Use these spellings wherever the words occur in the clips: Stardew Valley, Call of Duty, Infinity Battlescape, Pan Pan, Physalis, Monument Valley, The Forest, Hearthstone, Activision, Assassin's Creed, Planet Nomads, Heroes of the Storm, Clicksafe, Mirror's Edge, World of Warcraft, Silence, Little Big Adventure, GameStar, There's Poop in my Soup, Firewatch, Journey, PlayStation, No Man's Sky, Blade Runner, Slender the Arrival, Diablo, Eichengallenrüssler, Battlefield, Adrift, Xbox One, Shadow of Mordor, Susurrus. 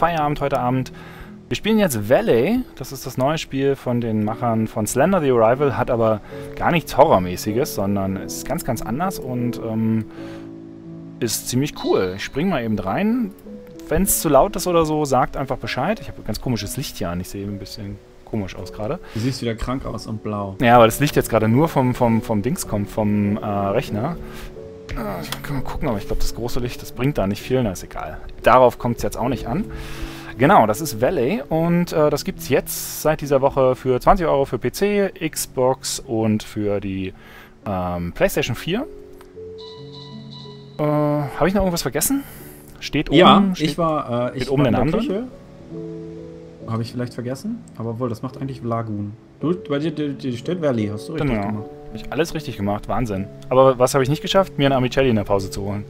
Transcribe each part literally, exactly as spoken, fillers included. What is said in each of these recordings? Feierabend heute Abend. Wir spielen jetzt Valley. Das ist das neue Spiel von den Machern von Slender the Arrival. Hat aber gar nichts Horrormäßiges, sondern ist ganz, ganz anders und ähm, ist ziemlich cool. Ich spring mal eben rein. Wenn es zu laut ist oder so, sagt einfach Bescheid. Ich habe ganz komisches Licht hier an. Ich sehe ein bisschen komisch aus gerade. Du siehst wieder krank aus und blau. Ja, aber das Licht jetzt gerade nur vom, vom, vom Dings kommt, vom äh, Rechner. Äh, ich kann mal gucken, aber ich glaube, das große Licht, das bringt da nicht viel. Na, ist egal. Darauf kommt es jetzt auch nicht an. Genau, das ist Valley und äh, das gibt es jetzt seit dieser Woche für zwanzig Euro für P C, Xbox und für die ähm, PlayStation vier. Äh, Habe ich noch irgendwas vergessen? Steht oben. Ja, steht, ich war, äh, ich oben war in der Küche. Habe ich vielleicht vergessen? Aber wohl, das macht eigentlich Lagoon. Du, bei dir steht Valley, hast du richtig genau. gemacht. Habe ich alles richtig gemacht, Wahnsinn. Aber was habe ich nicht geschafft? Mir ein Amicelli in der Pause zu holen.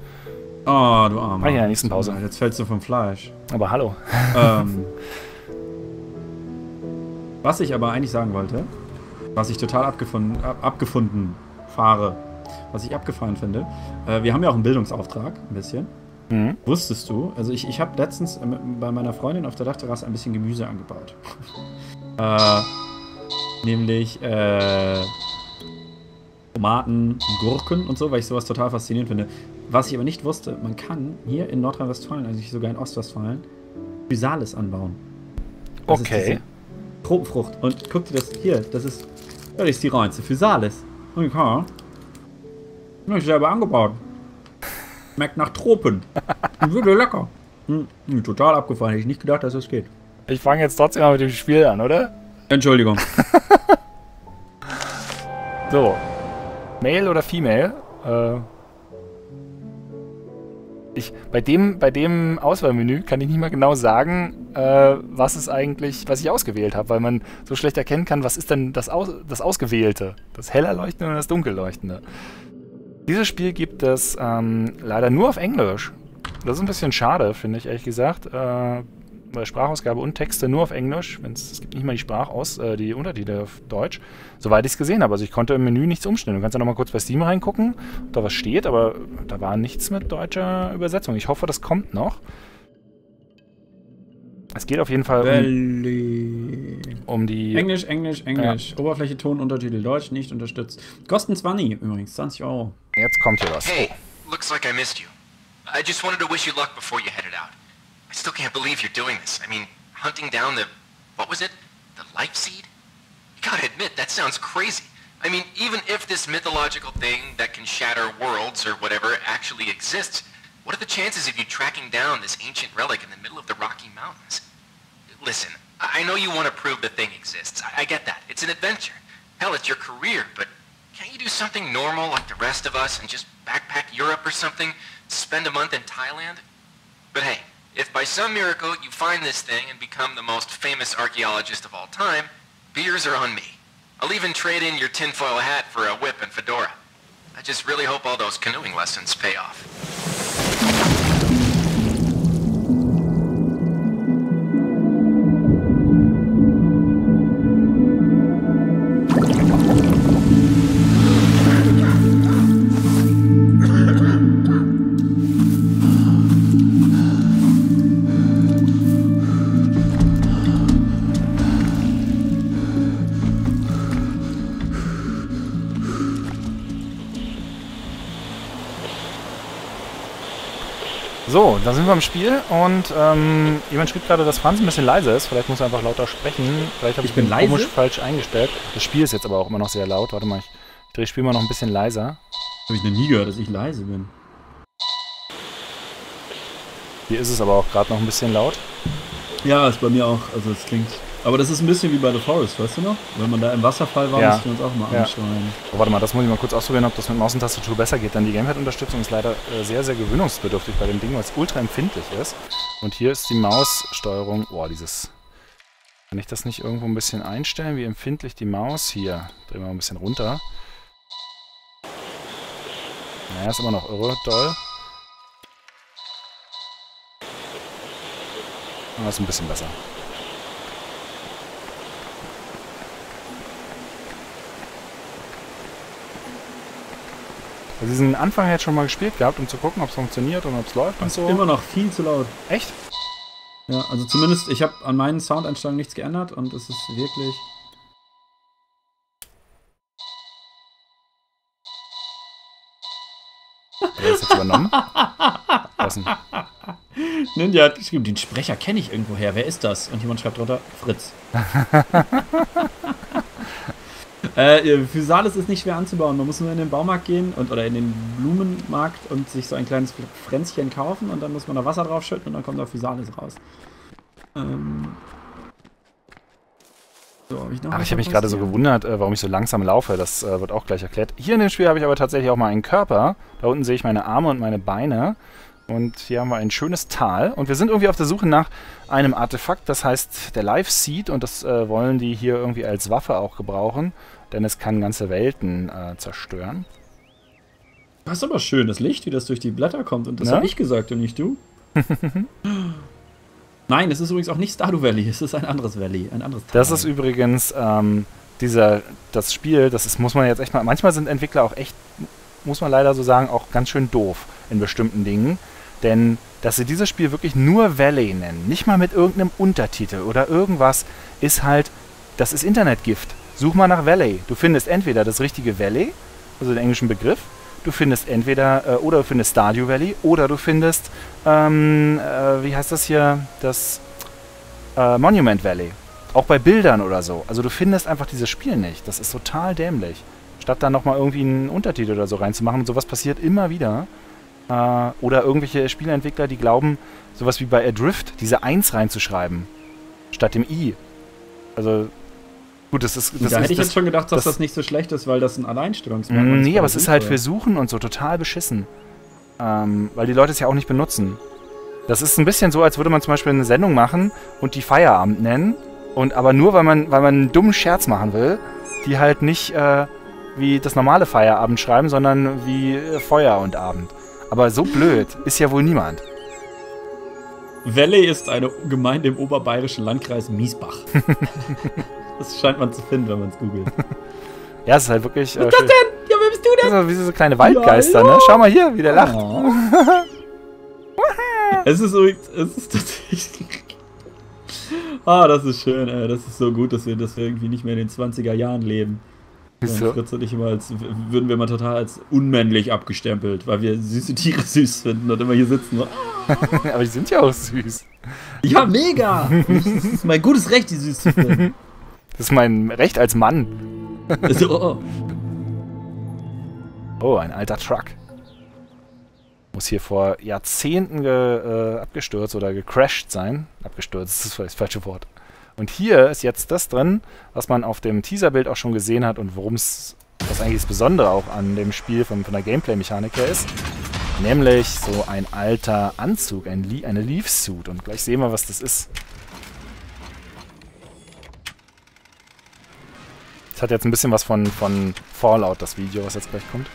Oh, du Armer. Ah, ja, nächsten Pause. Jetzt fällst du vom Fleisch. Aber hallo. Ähm, was ich aber eigentlich sagen wollte, was ich total abgefunden, ab, abgefunden fahre, was ich abgefahren finde, äh, wir haben ja auch einen Bildungsauftrag, ein bisschen. Mhm. Wusstest du, also ich, ich habe letztens bei meiner Freundin auf der Dachterrasse ein bisschen Gemüse angebaut. äh, nämlich, äh... Tomaten, Gurken und so, weil ich sowas total faszinierend finde. Was ich aber nicht wusste, man kann hier in Nordrhein-Westfalen, also sogar in Ostwestfalen, Physalis anbauen. Das okay. Ist Tropenfrucht. Und guck dir das hier, das ist, das ist die reinste Physalis. Und ja, habe ich selber angebaut. Schmeckt nach Tropen. Würde lecker. Hm, total abgefahren, hätte ich nicht gedacht, dass das geht. Ich fange jetzt trotzdem mal mit dem Spiel an, oder? Entschuldigung. So. Male oder Female? Äh, ich, bei dem, bei dem Auswahlmenü kann ich nicht mal genau sagen, äh, was es eigentlich, was ich ausgewählt habe, weil man so schlecht erkennen kann, was ist denn das, Aus, das Ausgewählte? Das heller Leuchtende und das dunkel Leuchtende. Dieses Spiel gibt es ähm, leider nur auf Englisch. Das ist ein bisschen schade, finde ich, ehrlich gesagt. Äh, Bei Sprachausgabe und Texte nur auf Englisch. Wenn's, es gibt nicht mal die Sprachaus, äh, die Untertitel auf Deutsch. Soweit ich es gesehen habe. Also ich konnte im Menü nichts umstellen. Du kannst ja nochmal kurz bei Steam reingucken, ob da was steht, aber da war nichts mit deutscher Übersetzung. Ich hoffe, das kommt noch. Es geht auf jeden Fall um, um die... Englisch, Englisch, Englisch. Ja. Oberfläche, Ton, Untertitel, Deutsch nicht unterstützt. Kosten zwanzig übrigens, zwanzig Euro. Jetzt kommt hier was. Hey, looks like I missed you. I just wanted to wish you luck before you headed out. I still can't believe you're doing this. I mean, hunting down the... what was it? The life seed? You gotta admit, that sounds crazy. I mean, even if this mythological thing that can shatter worlds or whatever actually exists, what are the chances of you tracking down this ancient relic in the middle of the Rocky Mountains? Listen, I know you want to prove the thing exists. I, I get that. It's an adventure. Hell, it's your career, but can't you do something normal like the rest of us and just backpack Europe or something? Spend a month in Thailand? But hey... If by some miracle you find this thing and become the most famous archaeologist of all time, beers are on me. I'll even trade in your tinfoil hat for a whip and fedora. I just really hope all those canoeing lessons pay off. So, da sind wir im Spiel und ähm, jemand schrieb gerade, dass Franz ein bisschen leise ist. Vielleicht muss er einfach lauter sprechen. Vielleicht habe ich ihn komisch falsch eingestellt. Das Spiel ist jetzt aber auch immer noch sehr laut. Warte mal, ich drehe das Spiel mal noch ein bisschen leiser. Habe ich noch nie gehört, dass ich leise bin. Hier ist es aber auch gerade noch ein bisschen laut. Ja, ist bei mir auch. Also es klingt... Aber das ist ein bisschen wie bei The Forest, weißt du noch? Wenn man da im Wasserfall war, ja. Mussten wir uns auch mal ja. anschauen. Oh, warte mal, das muss ich mal kurz ausprobieren, ob das mit Maus und Tastatur besser geht. Denn die Gamepad-Unterstützung ist leider äh, sehr, sehr gewöhnungsbedürftig bei dem Ding, weil es ultra empfindlich ist. Und hier ist die Maussteuerung. Boah, dieses... Kann ich das nicht irgendwo ein bisschen einstellen? Wie empfindlich die Maus hier? Drehen wir mal ein bisschen runter. Naja, ist immer noch irre doll. Aber ist ein bisschen besser. Also diesen Anfang jetzt schon mal gespielt gehabt, um zu gucken, ob es funktioniert und ob es läuft und so. Immer noch viel zu laut. Echt? Ja, also zumindest, ich habe an meinen Soundeinstellungen nichts geändert und es ist wirklich... Wer ist jetzt übernommen? Ninja hat geschrieben, den Sprecher kenne ich irgendwoher. Wer ist das? Und jemand schreibt drunter, Fritz. äh, Physalis ist nicht schwer anzubauen. Man muss nur in den Baumarkt gehen und oder in den Blumenmarkt und sich so ein kleines Fränzchen kaufen und dann muss man da Wasser drauf schütten und dann kommt da Physalis raus. Ähm So, hab ich noch aber ich habe mich gerade so gewundert, äh, warum ich so langsam laufe. Das äh, wird auch gleich erklärt. Hier in dem Spiel habe ich aber tatsächlich auch mal einen Körper. Da unten sehe ich meine Arme und meine Beine. Und hier haben wir ein schönes Tal. Und wir sind irgendwie auf der Suche nach einem Artefakt. Das heißt der Life Seed. Und das äh, wollen die hier irgendwie als Waffe auch gebrauchen. Denn es kann ganze Welten äh, zerstören. Das ist aber schön, das Licht, wie das durch die Blätter kommt. Und das habe ich gesagt und nicht du. Nein, es ist übrigens auch nicht Stardew Valley, es ist ein anderes Valley, ein anderes Tal. Das ist übrigens ähm, dieser, das Spiel, das ist, muss man jetzt echt mal, manchmal sind Entwickler auch echt, muss man leider so sagen, auch ganz schön doof in bestimmten Dingen. Denn, dass sie dieses Spiel wirklich nur Valley nennen, nicht mal mit irgendeinem Untertitel oder irgendwas, ist halt, das ist Internetgift. Such mal nach Valley. Du findest entweder das richtige Valley, also den englischen Begriff, du findest entweder, äh, oder du findest Stardew Valley, oder du findest, ähm, äh, wie heißt das hier, das äh, Monument Valley. Auch bei Bildern oder so. Also du findest einfach dieses Spiel nicht. Das ist total dämlich. Statt da nochmal irgendwie einen Untertitel oder so reinzumachen. Und sowas passiert immer wieder. Äh, oder irgendwelche Spieleentwickler, die glauben, sowas wie bei Adrift, diese eins reinzuschreiben. Statt dem I. Also... Gut, das ist, das da ist, hätte ich das, jetzt schon gedacht, dass das, das nicht so schlecht ist, weil das ein Alleinstellungsmerkmal ist. Nee, aber es ist halt für Suchen und so total beschissen. Ähm, weil die Leute es ja auch nicht benutzen. Das ist ein bisschen so, als würde man zum Beispiel eine Sendung machen und die Feierabend nennen. Und aber nur, weil man, weil man einen dummen Scherz machen will, die halt nicht äh, wie das normale Feierabend schreiben, sondern wie äh, Feuer und Abend. Aber so blöd ist ja wohl niemand. Valley ist eine Gemeinde im oberbayerischen Landkreis Miesbach. Das scheint man zu finden, wenn man es googelt. Ja, es ist halt wirklich... Was ist äh, das denn? Ja, wer bist du denn? Das ist wie so kleine Waldgeister, ja, ne? Schau mal hier, wie der lacht. Oh. Es ist übrigens... Es ist tatsächlich... Ah, oh, das ist schön, ey. Das ist so gut, dass wir, dass wir irgendwie nicht mehr in den zwanziger Jahren leben. Wieso? Fritz und ich immer als... Würden wir mal total als unmännlich abgestempelt, weil wir süße Tiere süß finden und immer hier sitzen so... Aber die sind ja auch süß. Ja, mega! Das ist mein gutes Recht, die süß zu finden. Das ist mein Recht als Mann. Oh, oh. oh, ein alter Truck. Muss hier vor Jahrzehnten ge, äh, abgestürzt oder gecrashed sein. Abgestürzt ist das vielleicht das falsche Wort. Und hier ist jetzt das drin, was man auf dem Teaserbild auch schon gesehen hat und worum es, was eigentlich das Besondere auch an dem Spiel von, von der Gameplay-Mechanik her ist. Nämlich so ein alter Anzug, ein Le eine Leaf-Suit. Und gleich sehen wir, was das ist. Hat jetzt ein bisschen was von, von Fallout, das Video, was jetzt gleich kommt.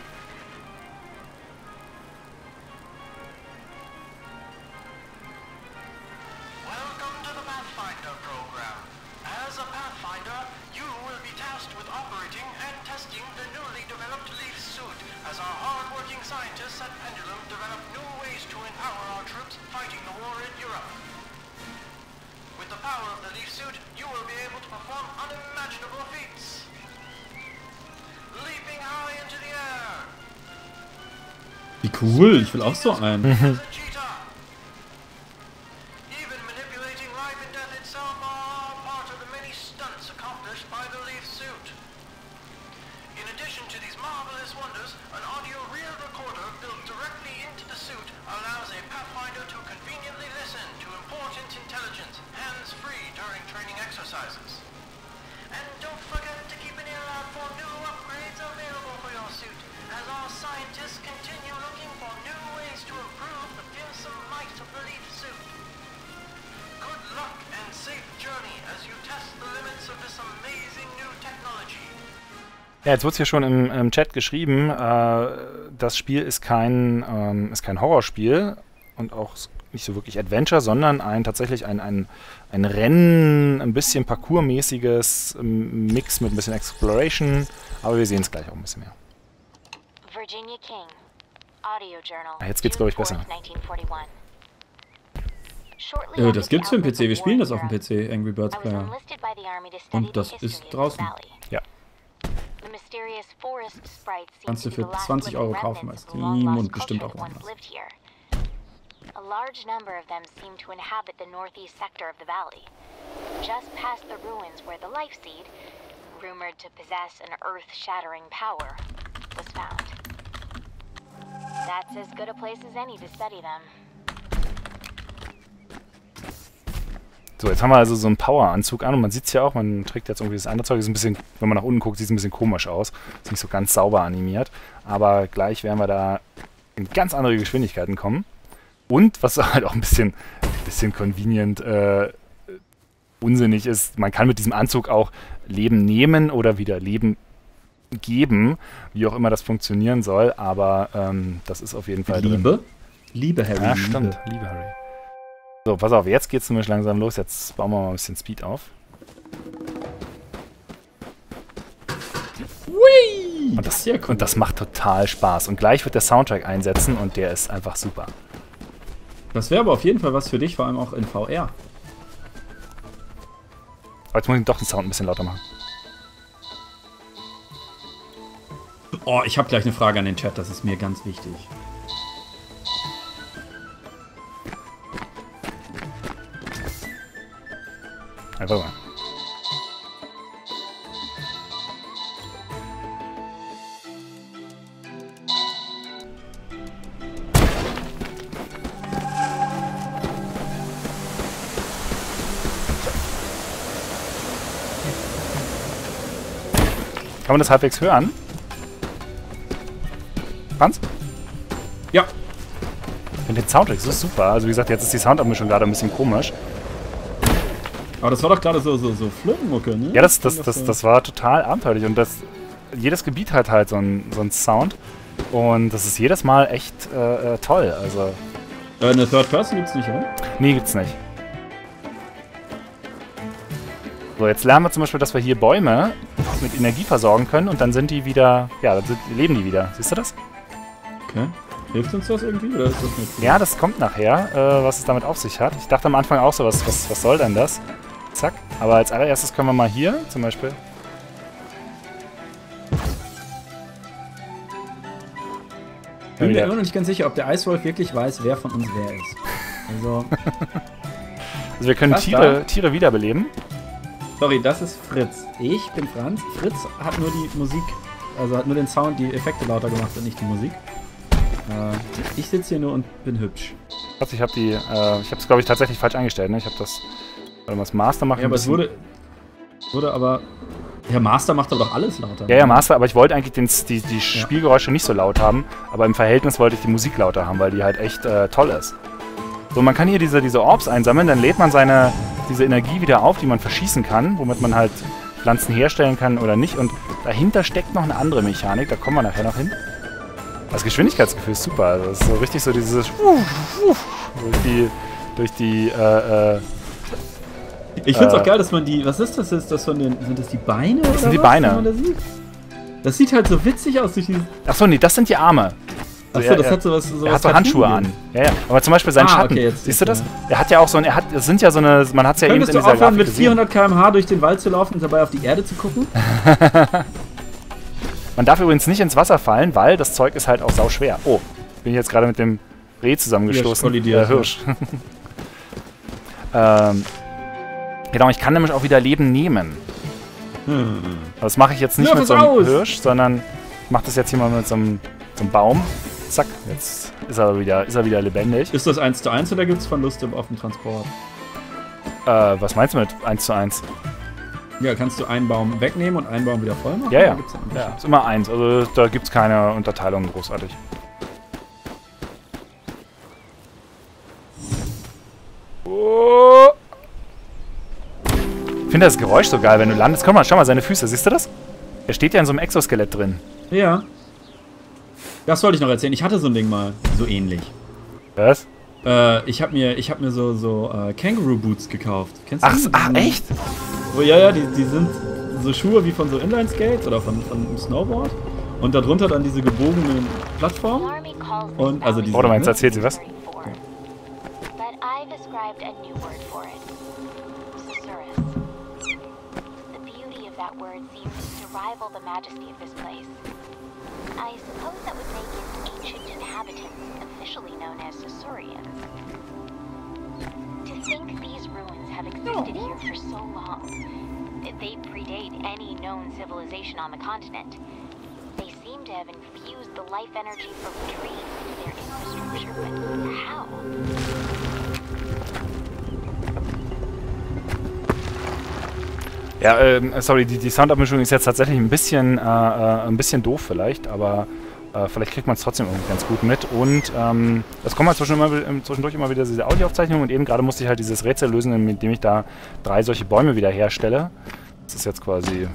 Cool, ich will auch so einen. Ja, jetzt wird's hier schon im, im Chat geschrieben, äh, das Spiel ist kein, ähm, ist kein Horrorspiel und auch nicht so wirklich Adventure, sondern ein tatsächlich ein, ein, ein Rennen, ein bisschen parkourmäßiges Mix mit ein bisschen Exploration, aber wir sehen es gleich auch ein bisschen mehr. Virginia King, Audio Journal, ja, jetzt geht's, glaube ich, besser. Äh, das gibt's für den P C. Wir spielen das auf dem P C, Angry Birds Player. Und das ist draußen. Ja. Kannst du für zwanzig Euro kaufen, weißt du. Und bestimmt auch woanders. A large number of them seem to inhabit the northeast sector of the valley, just past the ruins where the life seed, rumored to possess an earth-shattering power, was found. That's as good a place as any to study them. So, jetzt haben wir also so einen Poweranzug an und man sieht es ja auch, man trägt jetzt irgendwie das andere Zeug, ist ein bisschen, wenn man nach unten guckt, sieht es ein bisschen komisch aus, ist nicht so ganz sauber animiert, aber gleich werden wir da in ganz andere Geschwindigkeiten kommen. Und, was halt auch ein bisschen, ein bisschen convenient äh, unsinnig ist, man kann mit diesem Anzug auch Leben nehmen oder wieder Leben geben, wie auch immer das funktionieren soll, aber ähm, das ist auf jeden Fall Liebe? Drin. Liebe, Harry. Ja, stimmt. Liebe. Liebe, Harry. So, pass auf, jetzt geht's nämlich langsam los, jetzt bauen wir mal ein bisschen Speed auf. Whee! Und das, sehr cool. Und das macht total Spaß. Und gleich wird der Soundtrack einsetzen und der ist einfach super. Das wäre aber auf jeden Fall was für dich, vor allem auch in V R. Aber jetzt muss ich doch den Sound ein bisschen lauter machen. Oh, ich habe gleich eine Frage an den Chat, das ist mir ganz wichtig. Einfach mal. Kann man das halbwegs hören? Franz? Ja. Ich finde den Soundtrack so super. Also wie gesagt, jetzt ist die Soundabmischung gerade ein bisschen komisch. Aber das war doch gerade so, so, so Flötenmucke, ne? Ja, das, das, das, das, das war total abenteuerlich. Und das, jedes Gebiet hat halt so einen so Sound. Und das ist jedes Mal echt äh, toll. Also äh, eine Third Person gibt's nicht, oder? Nee, gibt's nicht. So, jetzt lernen wir zum Beispiel, dass wir hier Bäume mit Energie versorgen können und dann sind die wieder, ja, dann sind, leben die wieder. Siehst du das? Okay. Hilft uns das irgendwie oder ist das nicht? Ja, das kommt nachher, äh, was es damit auf sich hat. Ich dachte am Anfang auch so, was, was, was soll denn das? Zack. Aber als allererstes können wir mal hier zum Beispiel... Ich bin mir immer noch nicht ganz sicher, ob der Eiswolf wirklich weiß, wer von uns wer ist. Also... also wir können Tiere, Tiere wiederbeleben. Sorry, das ist Fritz. Ich bin Franz. Fritz hat nur die Musik, also hat nur den Sound, die Effekte lauter gemacht und nicht die Musik. Äh, ich sitze hier nur und bin hübsch. Ich habe die, äh, ich habe es glaube ich tatsächlich falsch eingestellt. Ne? Ich habe das, warte mal, das Master machen. Ja, aber es wurde, wurde aber, ja, Master macht aber doch alles lauter. Ja, ja, Master, aber ich wollte eigentlich den, die, die Spielgeräusche ja. nicht so laut haben, aber im Verhältnis wollte ich die Musik lauter haben, weil die halt echt äh, toll ist. So, man kann hier diese, diese Orbs einsammeln, dann lädt man seine, diese Energie wieder auf, die man verschießen kann, womit man halt Pflanzen herstellen kann oder nicht. Und dahinter steckt noch eine andere Mechanik, da kommen wir nachher noch hin. Das Geschwindigkeitsgefühl ist super, also das ist so richtig so dieses durch die, durch die, äh, äh, ich find's äh, auch geil, dass man die, was ist das jetzt, das von den, sind das die Beine oder was? Das sind die Beine. Das sieht? das sieht halt so witzig aus durch dieses... Achso, nee, das sind die Arme. Also Achso, das er, hat so was. So er hat so Handschuhe an. Ja, ja. Aber zum Beispiel sein ah, Schatten. Okay, jetzt, Siehst du das? Ja. Er hat ja auch so ein. Er hat. Das sind ja so eine. Man hat es ja eben in dieser Grafik gesehen. Könntest du aufhören, mit vierhundert Kilometer pro Stunde durch den Wald zu laufen und dabei auf die Erde zu gucken? Man darf übrigens nicht ins Wasser fallen, weil das Zeug ist halt auch sau schwer. Oh, bin ich jetzt gerade mit dem Reh zusammengestoßen. Der Hirsch. ähm, genau, ich kann nämlich auch wieder Leben nehmen. Hm. Aber das mache ich jetzt nicht Lörf mit so einem aus. Hirsch, sondern ich mache das jetzt hier mal mit so einem, so einem Baum. Zack, jetzt ist er wieder, ist er wieder lebendig. Ist das eins zu eins oder gibt es Verlust im offenen Transport? Äh, was meinst du mit eins zu eins? Ja, kannst du einen Baum wegnehmen und einen Baum wieder voll machen? Ja, ja. Gibt's ja, ist immer eins. Also da gibt es keine Unterteilung großartig. Oh. Ich finde das Geräusch so geil, wenn du landest. Komm mal, schau mal, seine Füße, siehst du das? Er steht ja in so einem Exoskelett drin. Ja. Das wollte ich noch erzählen. Ich hatte so ein Ding mal, so ähnlich. Was? Äh, ich hab mir, ich hab mir so, so äh, Kangaroo-Boots gekauft. Kennst du die? Ach, echt? Oh, ja, ja, die, die sind so Schuhe wie von so Inline-Skates oder von, von Snowboard. Und darunter dann diese gebogenen Plattformen. Und, also diese... Oh, du meinst, erzählt sie was? described a new word for it. Susurrus. The beauty of that word seems to rival the majesty of this place. I suppose that would make its ancient inhabitants officially known as Susurians. To think these ruins have existed here for so long, that they predate any known civilization on the continent. They seem to have infused the life energy from trees into their infrastructure, but how? Ja, äh, sorry, die, die Soundabmischung ist jetzt tatsächlich ein bisschen, äh, ein bisschen doof vielleicht, aber äh, vielleicht kriegt man es trotzdem irgendwie ganz gut mit. Und ähm, es kommen halt zwischendurch immer wieder diese Audioaufzeichnungen und eben gerade musste ich halt dieses Rätsel lösen, mit dem ich da drei solche Bäume wieder herstelle. Das ist jetzt quasi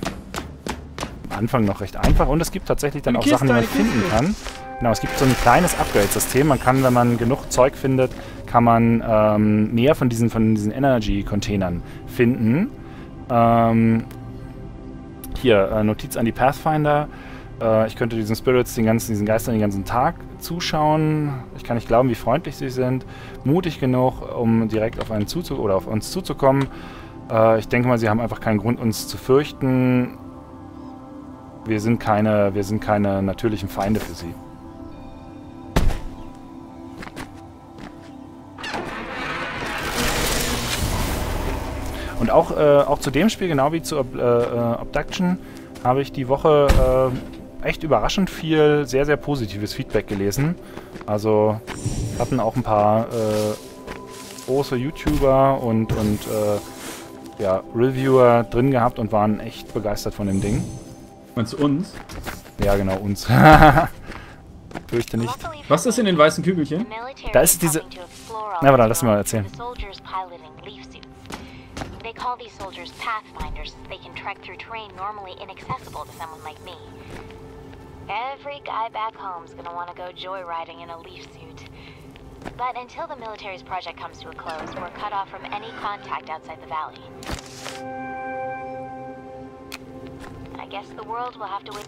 am Anfang noch recht einfach und es gibt tatsächlich dann auch Sachen, die man finden kann. Genau, es gibt so ein kleines Upgrade-System. Man kann, wenn man genug Zeug findet, kann man ähm, mehr von diesen, von diesen Energy-Containern finden. Ähm, hier, äh, Notiz an die Pathfinder. Äh, ich könnte diesen Spirits, den ganzen, diesen Geistern den ganzen Tag zuschauen. Ich kann nicht glauben, wie freundlich sie sind. Mutig genug, um direkt auf einen zuzu oder auf uns zuzukommen. Äh, ich denke mal, sie haben einfach keinen Grund, uns zu fürchten. Wir sind keine, wir sind keine natürlichen Feinde für sie. Und auch, äh, auch zu dem Spiel, genau wie zu Ob äh, Obduction, habe ich die Woche äh, echt überraschend viel sehr, sehr positives Feedback gelesen. Also hatten auch ein paar äh, große YouTuber und, und äh, ja, Reviewer drin gehabt und waren echt begeistert von dem Ding. Meinst du uns? Ja, genau, uns. Fürchte nicht. Was ist in den weißen Kügelchen? Da ist diese... Na, aber dann lass mir mal erzählen. They call these soldiers pathfinders since they can trek through terrain normally inaccessible to someone like me. Every guy back home's gonna want to go joyriding in a leaf suit. But until the military's project comes to a close, we're cut off from any contact outside the valley. I guess the world will have to wait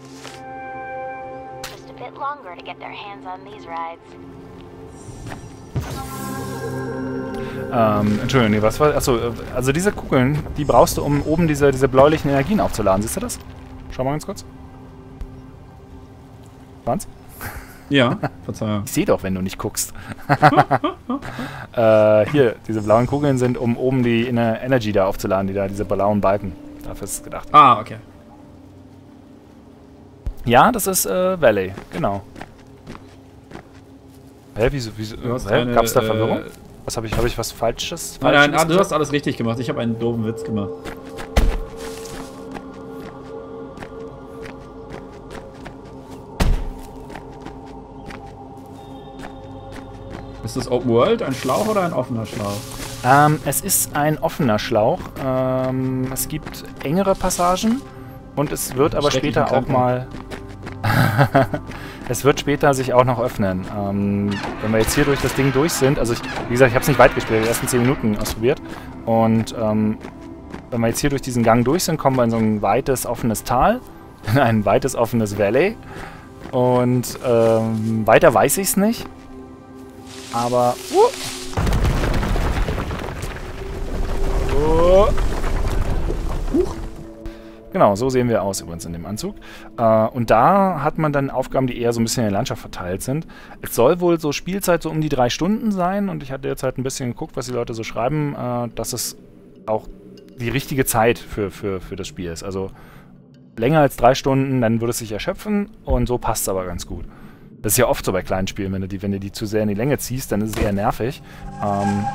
just a bit longer to get their hands on these rides. Ähm, Entschuldigung, nee, was war... Achso, also diese Kugeln, die brauchst du, um oben diese, diese bläulichen Energien aufzuladen. Siehst du das? Schau mal ganz kurz. Franz? Ja, Verzeihung. Ich sehe doch, wenn du nicht guckst. äh, hier, diese blauen Kugeln sind, um oben die Inner Energy da aufzuladen, die da, diese blauen Balken. Dafür ist es gedacht. Ah, okay. Ja, das ist äh, Valley, genau. Hä, wieso... wieso hä? Gab's da Verwirrung? Äh, Was habe ich? Habe ich was Falsches? Falsches nein, nein, du hast alles richtig gemacht. Ich habe einen doofen Witz gemacht. Ist das Open World ein Schlauch oder ein offener Schlauch? Ähm, es ist ein offener Schlauch. Ähm, es gibt engere Passagen und es wird aber später auch mal... Es wird später sich auch noch öffnen. Ähm, wenn wir jetzt hier durch das Ding durch sind, also ich, wie gesagt, ich habe es nicht weit gespielt, die ersten zehn Minuten ausprobiert. Und ähm, wenn wir jetzt hier durch diesen Gang durch sind, kommen wir in so ein weites, offenes Tal, in ein weites, offenes Valley. Und ähm, weiter weiß ich es nicht. Aber... Uh. Uh. Genau, so sehen wir aus übrigens in dem Anzug. Äh, und da hat man dann Aufgaben, die eher so ein bisschen in der Landschaft verteilt sind. Es soll wohl so Spielzeit so um die drei Stunden sein. Und ich hatte jetzt halt ein bisschen geguckt, was die Leute so schreiben, äh, dass es auch die richtige Zeit für, für, für das Spiel ist. Also länger als drei Stunden, dann würde es sich erschöpfen. Und so passt es aber ganz gut. Das ist ja oft so bei kleinen Spielen. Wenn du die, wenn du die zu sehr in die Länge ziehst, dann ist es eher nervig. Ähm...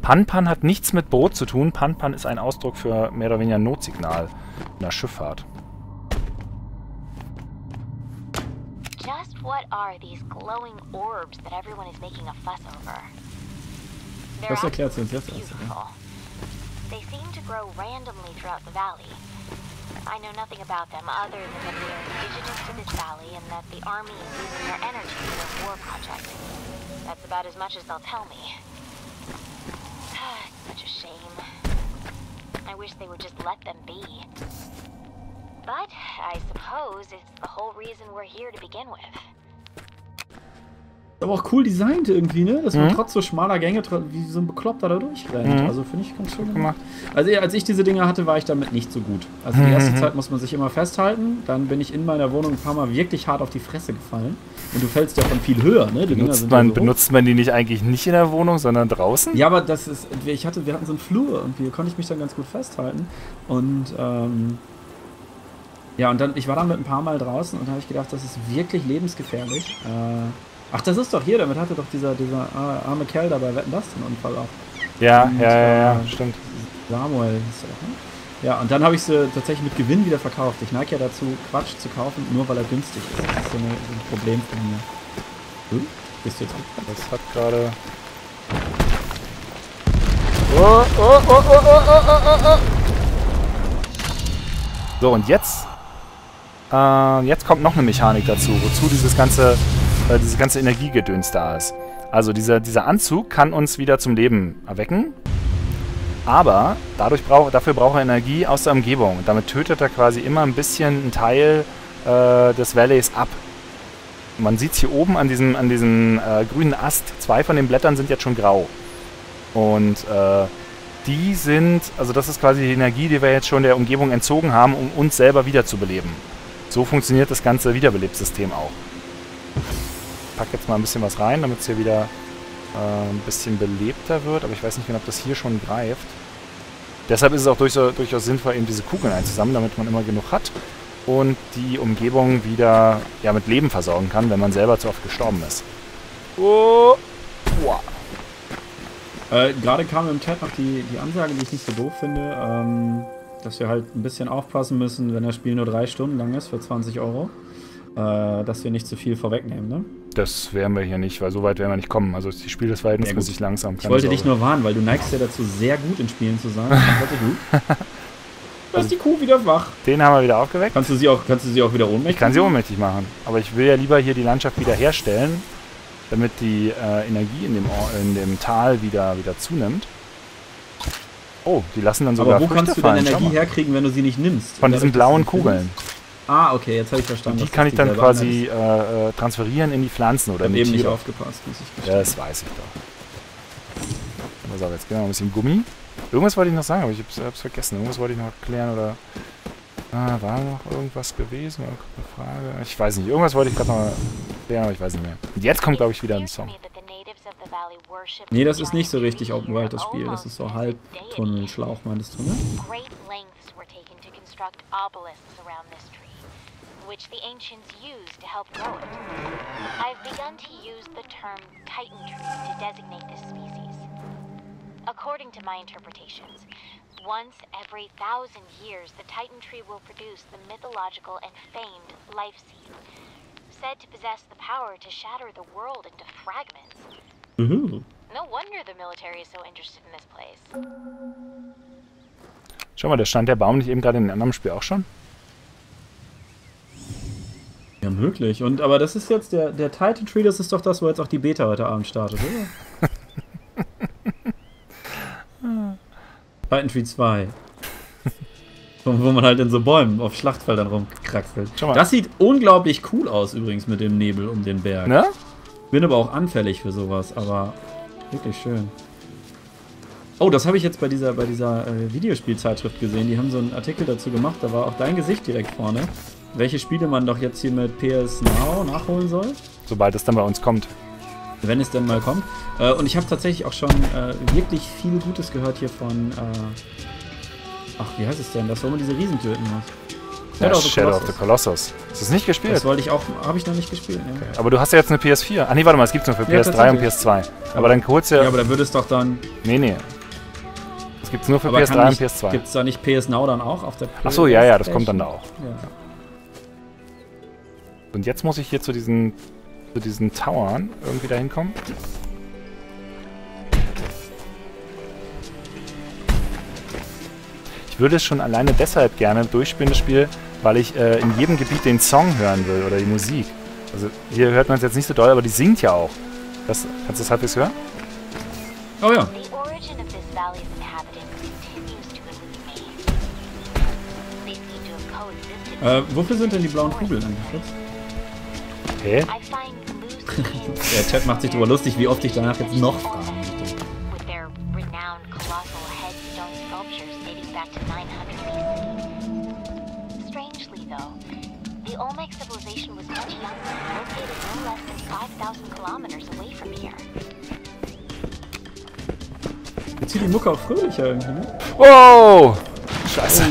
Pan Pan hat nichts mit Brot zu tun. Pan Pan ist ein Ausdruck für mehr oder weniger Notsignal in der Schifffahrt. Just what are these glowing orbs that everyone is making a fuss over? Das erklärt uns jetzt erst. They seem to grow randomly throughout the valley. I know nothing about them other than that they are indigenous to this valley and that the army is using their energy for a war project. That's about as much as they'll tell me. Such a shame. I wish they would just let them be. But I suppose it's the whole reason we're here to begin with. Aber auch cool designt irgendwie, ne? Dass man mhm. trotz so schmaler Gänge wie so ein Bekloppter da durchrennt. Mhm. Also finde ich ganz schön gemacht. Also als ich diese Dinger hatte, war ich damit nicht so gut. Also die erste mhm. Zeit muss man sich immer festhalten. Dann bin ich in meiner Wohnung ein paar Mal wirklich hart auf die Fresse gefallen. Und du fällst ja von viel höher, ne? Die benutzt, Dinger sind man, ja so benutzt man die nicht eigentlich nicht in der Wohnung, sondern draußen? Ja, aber das ist, ich hatte, wir hatten so einen Flur und hier konnte ich mich dann ganz gut festhalten. Und ähm, ja, und dann, ich war dann mit ein paar Mal draußen und habe ich gedacht, das ist wirklich lebensgefährlich. Äh, Ach, das ist doch hier, damit hatte doch dieser, dieser arme Kerl dabei, wetten das den Unfall auch. Ja, und, ja, ja, ja, äh, stimmt. Samuel ist er doch, ne? Ja, und dann habe ich sie tatsächlich mit Gewinn wieder verkauft. Ich neige ja dazu, Quatsch zu kaufen, nur weil er günstig ist. Das ist so, eine, so ein Problem von mir. Hm? Bist du jetzt gut? Das hat gerade... Oh, oh, oh, oh, oh, oh, oh, oh, oh. So, und jetzt... Äh, jetzt kommt noch eine Mechanik dazu, wozu dieses ganze... weil dieses ganze Energiegedöns da ist. Also dieser, dieser Anzug kann uns wieder zum Leben erwecken, aber dadurch brauch, dafür braucht er Energie aus der Umgebung. Und damit tötet er quasi immer ein bisschen einen Teil äh, des Valleys ab. Und man sieht es hier oben an diesem, an diesem äh, grünen Ast, zwei von den Blättern sind jetzt schon grau. Und äh, die sind, also das ist quasi die Energie, die wir jetzt schon der Umgebung entzogen haben, um uns selber wiederzubeleben. So funktioniert das ganze Wiederbelebssystem auch. Ich packe jetzt mal ein bisschen was rein, damit es hier wieder äh, ein bisschen belebter wird. Aber ich weiß nicht genau, ob das hier schon greift. Deshalb ist es auch durch, durchaus sinnvoll, eben diese Kugeln einzusammeln, damit man immer genug hat. Und die Umgebung wieder ja, mit Leben versorgen kann, wenn man selber zu oft gestorben ist. Oh. Wow. Äh, Gerade kam im Chat noch die, die Ansage, die ich nicht so doof finde, ähm, dass wir halt ein bisschen aufpassen müssen, wenn das Spiel nur drei Stunden lang ist für zwanzig Euro. Äh, dass wir nicht zu viel vorwegnehmen, ne? Das werden wir hier nicht, weil so weit werden wir nicht kommen. Also die Spiel des Verhältnisses muss ich langsam. Ich wollte dich nur warnen, weil du neigst ja dazu, sehr gut in Spielen zu sein. Du da ist die Kuh wieder wach. Den haben wir wieder aufgeweckt. Kannst du sie auch, kannst du sie auch wieder ohnmächtig machen? Ich kann sie ohnmächtig machen, aber ich will ja lieber hier die Landschaft wieder herstellen, damit die äh, Energie in dem, in dem Tal wieder, wieder zunimmt. Oh, die lassen dann sogar Früchte fallen. Aber wo kannst du denn Energie herkriegen, wenn du sie nicht nimmst? Von diesen blauen Kugeln. Ah, okay, jetzt habe ich verstanden. Und die kann ich dann quasi äh, transferieren in die Pflanzen oder in die Tiere. Ich habe eben nicht aufgepasst, muss ich gestehen. Ja, das weiß ich doch. Pass auf, jetzt gehen wir mal ein bisschen Gummi. Irgendwas wollte ich noch sagen, aber ich habe es vergessen. Irgendwas wollte ich noch erklären oder... Ah, war noch irgendwas gewesen? Eine Frage? Ich weiß nicht. Irgendwas wollte ich gerade noch erklären, aber ich weiß nicht mehr. Und jetzt kommt, glaube ich, wieder ein Song. Nee, das ist nicht so richtig Open World, das Spiel. Das ist so halb Tunnelschlauch, meintest du, ne? Which the ancients used to help grow it. I've begun to use the term Titan tree to designate this species. According to my interpretations, once every thousand years, the Titan tree will produce the mythological and famed life seed, said to possess the power to shatter the world into fragments. Mm-hmm. No wonder the military is so interested in this place. Schau mal, da stand der Baum nicht eben gerade in einem anderen Spiel auch schon? Ja, möglich. Und, aber das ist jetzt der, der Titan Tree, das ist doch das, wo jetzt auch die Beta heute Abend startet, oder? Titan Tree zwei. wo, wo man halt in so Bäumen auf Schlachtfeldern rumkraxelt. Das sieht unglaublich cool aus übrigens mit dem Nebel um den Berg. Ne? Bin aber auch anfällig für sowas, aber wirklich schön. Oh, das habe ich jetzt bei dieser, bei dieser äh, Videospielzeitschrift gesehen. Die haben so einen Artikel dazu gemacht, da war auch dein Gesicht direkt vorne. Welche Spiele man doch jetzt hier mit P S Now nachholen soll. Sobald es dann bei uns kommt. Wenn es dann mal kommt. Äh, und ich habe tatsächlich auch schon äh, wirklich viel Gutes gehört hier von... Äh Ach, wie heißt es denn? Das, wo man diese Riesen töten muss. Ja, Shadow of the Shadow Colossus. Of the Colossus. Ist das nicht gespielt? Das wollte ich auch... Habe ich noch nicht gespielt, ne? Okay. Aber du hast ja jetzt eine P S vier. Ach nee, warte mal, es gibt es nur für ja, P S drei und P S zwei. Aber, aber dann kurz ja... Ja, aber dann würde es doch dann... Nee, nee. Das gibt es nur für aber P S drei nicht, und P S zwei. Gibt es da nicht P S Now dann auch auf der... P S Ach so, ja, ja, das kommt dann da auch. Ja. Und jetzt muss ich hier zu diesen, zu diesen Towern irgendwie da hinkommen. Ich würde es schon alleine deshalb gerne durchspielen, das Spiel, weil ich äh, in jedem Gebiet den Song hören will oder die Musik. Also hier hört man es jetzt nicht so doll, aber die singt ja auch. Das, kannst du das halbwegs hören? Oh ja. Äh, wofür sind denn die blauen Kugeln eigentlich? Okay. Der Chat macht sich darüber lustig, wie oft ich danach jetzt noch fragen möchte. Jetzt sieht die Mucke auch fröhlicher irgendwie, ne? Wow! Scheiße.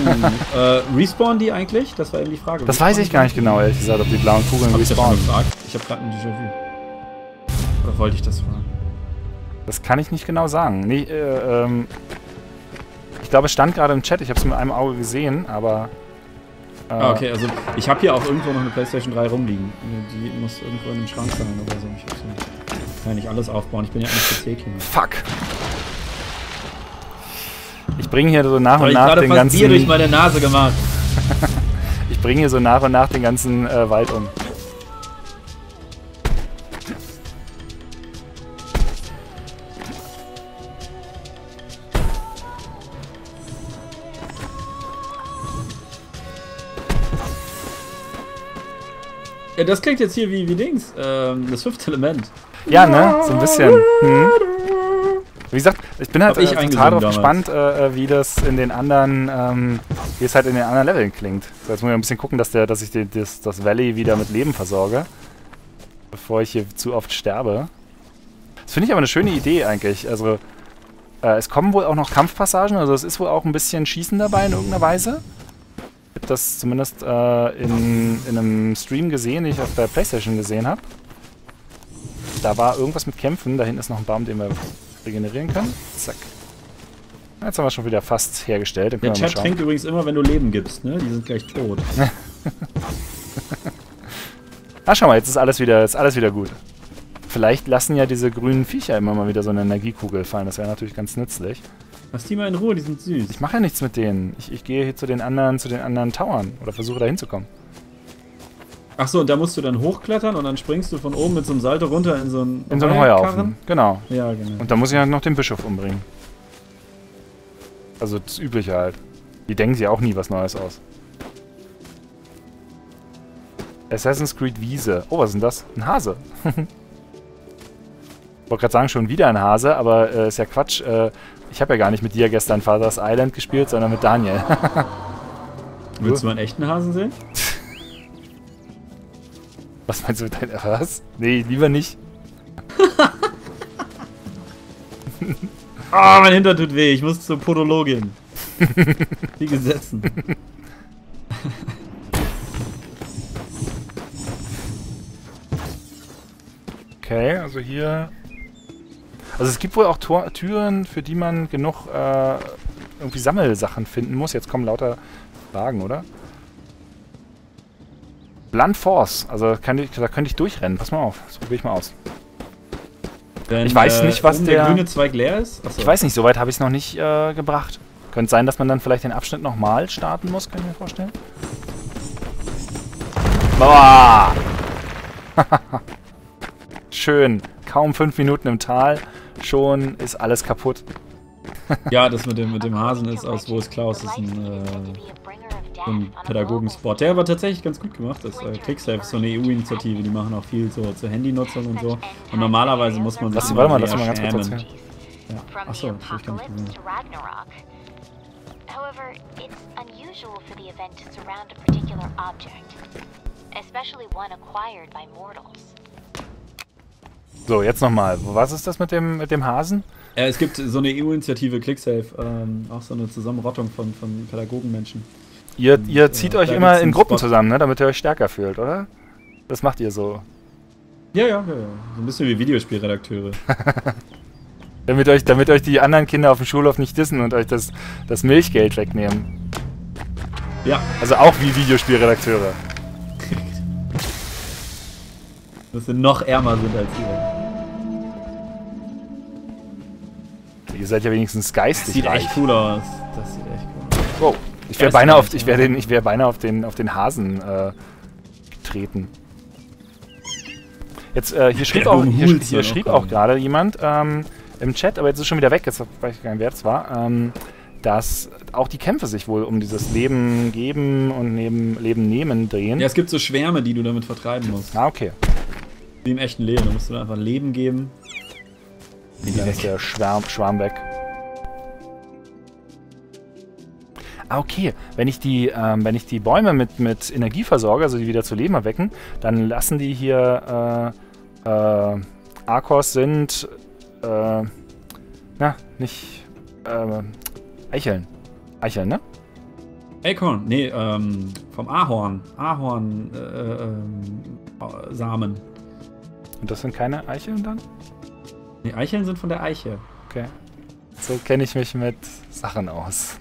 Oh, äh, respawnen die eigentlich? Das war eben die Frage. Das weiß ich gar nicht genau, ehrlich gesagt, ob die blauen Kugeln respawnen. Ich habe gerade ein Déjà-vu. Oder wollte ich das fragen? Das kann ich nicht genau sagen. Nee, äh, ähm... Ich glaube, es stand gerade im Chat, ich habe es mit einem Auge gesehen, aber... Äh, ah, okay, also ich habe hier auch irgendwo noch eine PlayStation drei rumliegen. Die muss irgendwo in dem Schrank sein oder so. Ich hab's nicht. Kann ja nicht alles aufbauen, ich bin ja eigentlich P C-Kinder. Fuck! Ich bringe hier so nach und nach den ganzen... Hab ich gerade fast Bier durch meine Nase gemacht. Ich bringe hier so nach und nach den ganzen äh, Wald um. Ja, das klingt jetzt hier wie, wie Dings, ähm, das fünfte Element. Ja, ne? So ein bisschen. Hm. Wie gesagt, ich bin halt äh, ich total drauf gespannt, äh, wie das in den anderen, ähm, wie es halt in den anderen Leveln klingt. So, jetzt muss ich ein bisschen gucken, dass, der, dass ich die, das, das Valley wieder mit Leben versorge. Bevor ich hier zu oft sterbe. Das finde ich aber eine schöne Idee eigentlich. Also, äh, es kommen wohl auch noch Kampfpassagen, also es ist wohl auch ein bisschen Schießen dabei in irgendeiner Weise. Das zumindest äh, in, in einem Stream gesehen, den ich auf der PlayStation gesehen habe. Da war irgendwas mit Kämpfen. Da hinten ist noch ein Baum, den wir regenerieren können. Zack. Jetzt haben wir schon wieder fast hergestellt. Der Chat trinkt übrigens immer, wenn du Leben gibst, ne? Die sind gleich tot. Ach, schau mal, jetzt ist alles wieder, ist alles wieder gut. Vielleicht lassen ja diese grünen Viecher immer mal wieder so eine Energiekugel fallen. Das wäre natürlich ganz nützlich. Lass die mal in Ruhe, die sind süß. Ich mache ja nichts mit denen. Ich, ich gehe hier zu den anderen, zu den anderen Towern oder versuche da hinzukommen. Achso, und da musst du dann hochklettern und dann springst du von oben mit so einem Salto runter in so einen in so einen Heuhaufen. Genau. Ja, genau. Und da muss ich halt noch den Bischof umbringen. Also das Übliche halt. Die denken sich auch nie was Neues aus. Assassin's Creed Wiese. Oh, was ist denn das? Ein Hase. Ich wollte gerade sagen, schon wieder ein Hase, aber äh, ist ja Quatsch. Äh, Ich habe ja gar nicht mit dir gestern Father's Island gespielt, sondern mit Daniel. Willst du mal einen echten Hasen sehen? Was meinst du mit deinem Hasen? Nee, lieber nicht. Ah, oh, mein Hintern tut weh. Ich muss zur Podologin. Wie gesessen. Okay, also hier... Also es gibt wohl auch Tor Türen, für die man genug äh, irgendwie Sammelsachen finden muss. Jetzt kommen lauter Fragen, oder? Blunt Force. Also kann ich, da könnte ich durchrennen. Pass mal auf. Das probiere ich mal aus. Wenn, ich weiß nicht, was äh, der... der grüne Zweig leer ist? Achso. Ich weiß nicht, soweit habe ich es noch nicht äh, gebracht. Könnte sein, dass man dann vielleicht den Abschnitt nochmal starten muss, kann ich mir vorstellen. Boah! Schön. Kaum fünf Minuten im Tal. Schon ist alles kaputt. Ja, das mit dem, mit dem Hasen ist aus Wo ist Klaus, ist ein, äh, ein Pädagogensport. Der war tatsächlich ganz gut gemacht. Das äh, Clicksafe ist so eine E U-Initiative, die machen auch viel so zu Handynutzern und so. Und normalerweise muss man sich das mal, mal ganz kurz erzählen. Ja. Achso, das hab ich gar nicht gesehen. So, jetzt nochmal. Was ist das mit dem, mit dem Hasen? Ja, es gibt so eine E U-Initiative, Clicksafe, ähm, auch so eine Zusammenrottung von, von Pädagogenmenschen. Ihr, und, ihr zieht äh, euch immer in Gruppen Spot. zusammen, ne? Damit ihr euch stärker fühlt, oder? Das macht ihr so. Ja, ja, ja. So ein bisschen wie Videospielredakteure. damit, euch, damit euch die anderen Kinder auf dem Schulhof nicht dissen und euch das, das Milchgeld wegnehmen. Ja. Also auch wie Videospielredakteure. Dass sie noch ärmer sind als ihr. Ihr seid ja wenigstens geistig. Das sieht reich. echt cool aus. Das sieht echt cool aus. Wow. Ich wäre beinahe, auf, ich wär den, ich wär beinahe auf, den, auf den Hasen äh, getreten. Jetzt, äh, hier schrieb auch, hier, hier schrieb auch gerade jemand ähm, im Chat, aber jetzt ist schon wieder weg, jetzt weiß ich gar nicht, wer es war, ähm, dass auch die Kämpfe sich wohl um dieses Leben geben und Leben nehmen drehen. Ja, es gibt so Schwärme, die du damit vertreiben musst. Ah, okay. Wie im echten Leben, da musst du dann einfach Leben geben. Nee, die ist der Schwarm, Schwarm weg. Ah, okay. Wenn ich die, ähm, wenn ich die Bäume mit, mit Energie versorge, also die wieder zu Leben erwecken, dann lassen die hier äh, äh, Arkos sind äh, na, nicht äh, Eicheln. Eicheln, ne? Acorn, nee, ähm, vom Ahorn. Ahorn, äh, äh, Samen. Und das sind keine Eicheln dann? Nee, Eicheln sind von der Eiche. Okay. So kenne ich mich mit Sachen aus.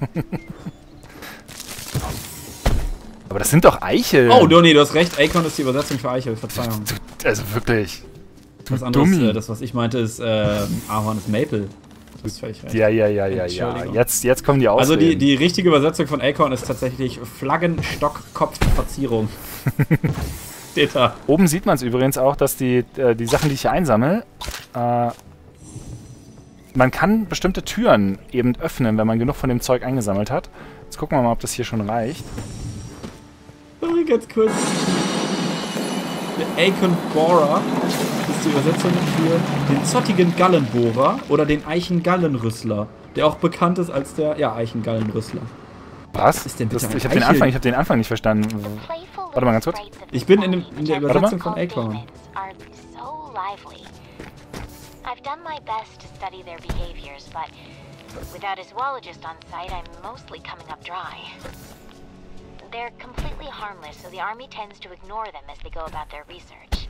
Aber das sind doch Eicheln. Oh, nee, du hast recht. Acorn ist die Übersetzung für Eichel. Verzeihung. Also wirklich. Was anderes, äh, das, was ich meinte, ist, äh, Ahorn ist Maple. Das ist völlig recht. Ja, ja, ja, ja, ja. Jetzt, jetzt kommen die Ausreden. Also die, die richtige Übersetzung von Acorn ist tatsächlich Flaggenstockkopfverzierung. Oben sieht man es übrigens auch, dass die, äh, die Sachen, die ich hier einsammle, äh, man kann bestimmte Türen eben öffnen, wenn man genug von dem Zeug eingesammelt hat. Jetzt gucken wir mal, ob das hier schon reicht. Sorry, ganz kurz. Der Acornbohrer ist die Übersetzung für den zottigen Gallenbohrer oder den Eichengallenrüssler, der auch bekannt ist als der, ja, Eichengallenrüssler. Was? Was ist denn bitte das, ich habe den Anfang, ich habe den Anfang nicht verstanden. Warte mal ganz kurz. Ich bin in, dem, in der Übersetzung von Acorn. I've done my best to study their behaviors, but without a zoologist on site, I'm mostly coming up dry. They're completely harmless, so the army tends to ignore them as they go about their research.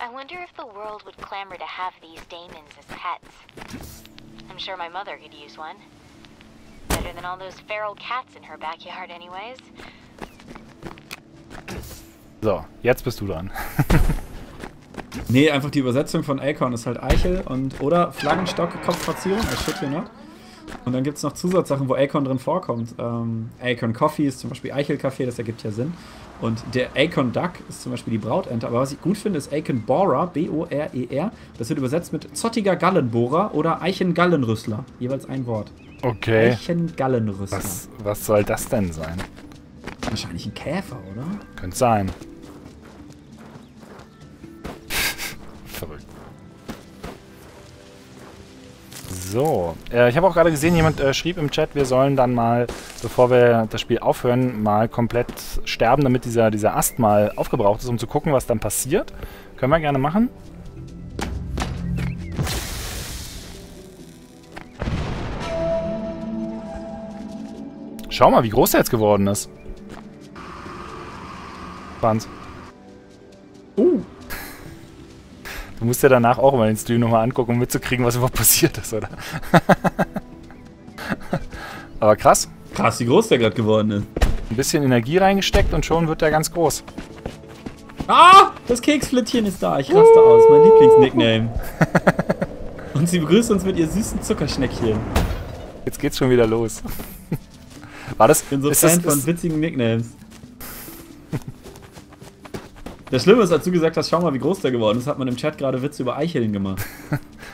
I wonder if the world would clamor to have these daemons as pets. I'm sure my mother could use one. Better than all those feral cats in her backyard anyways. So, jetzt bist du dran. Nee, einfach die Übersetzung von Acorn ist halt Eichel und oder Flaggenstock, Kopfverzierung, I shit you not. Und dann gibt es noch Zusatzsachen, wo Acorn drin vorkommt. Ähm, Acorn Coffee ist zum Beispiel Eichelkaffee, das ergibt ja Sinn. Und der Acorn Duck ist zum Beispiel die Brautente. Aber was ich gut finde, ist Acorn Borer, B O R E R. Das wird übersetzt mit zottiger Gallenbohrer oder Eichengallenrüssler. Jeweils ein Wort. Okay. Eichengallenrüssler. Was, was soll das denn sein? Wahrscheinlich ein Käfer, oder? Könnte sein. Verrückt. So, äh, ich habe auch gerade gesehen, jemand äh, schrieb im Chat, wir sollen dann mal, bevor wir das Spiel aufhören, mal komplett sterben, damit dieser, dieser Ast mal aufgebraucht ist, um zu gucken, was dann passiert. Können wir gerne machen. Schau mal, wie groß der jetzt geworden ist. Wahnsinn. Uh. Du musst ja danach auch mal den Stream nochmal angucken, um mitzukriegen, was überhaupt passiert ist, oder? Aber krass. Krass, wie groß der gerade geworden ist. Ein bisschen Energie reingesteckt und schon wird der ganz groß. Ah! Das Keksflittchen ist da. Ich raste uh. aus. Mein Lieblingsnickname. Und sie begrüßt uns mit ihr süßen Zuckerschneckchen. Jetzt geht's schon wieder los. War das? Ich bin so ist Fan das, von witzigen Nicknames. Das Schlimme ist, als du gesagt hast, schau mal, wie groß der geworden ist, hat man im Chat gerade Witze über Eicheln gemacht.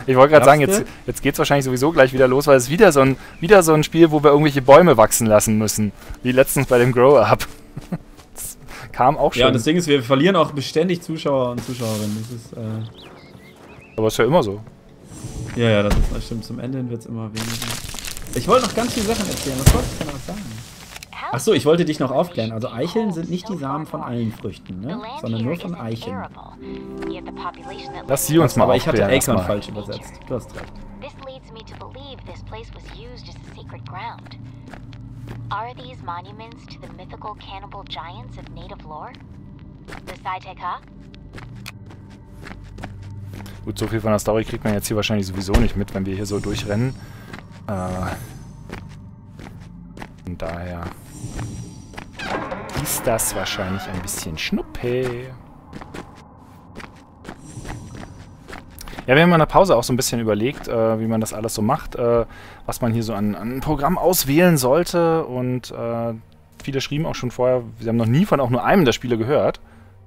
Ich wollte gerade sagen, jetzt, jetzt geht es wahrscheinlich sowieso gleich wieder los, weil es wieder so ein, wieder so ein Spiel, wo wir irgendwelche Bäume wachsen lassen müssen. Wie letztens bei dem Grow Up. Das kam auch schon. Ja, das Ding ist, wir verlieren auch beständig Zuschauer und Zuschauerinnen. Das ist, äh Aber ist ja immer so. Ja, ja, das ist das stimmt. Zum Ende hin wird es immer weniger. Ich wollte noch ganz viele Sachen erzählen. Was wolltest du denn noch sagen? Achso, ich wollte dich noch aufklären. Also Eicheln sind nicht die Samen von allen Früchten, ne? Sondern nur von Eicheln. Lass sie uns mal aufklären. Aber ich hatte Acorn falsch übersetzt. Du hast recht. Gut, so viel von der Story kriegt man jetzt hier wahrscheinlich sowieso nicht mit, wenn wir hier so durchrennen. Äh... Und daher ist das wahrscheinlich ein bisschen schnuppe. Ja, wir haben in der Pause auch so ein bisschen überlegt, äh, wie man das alles so macht, äh, was man hier so an, an Programm auswählen sollte. Und äh, viele schrieben auch schon vorher, sie haben noch nie von auch nur einem der Spiele gehört.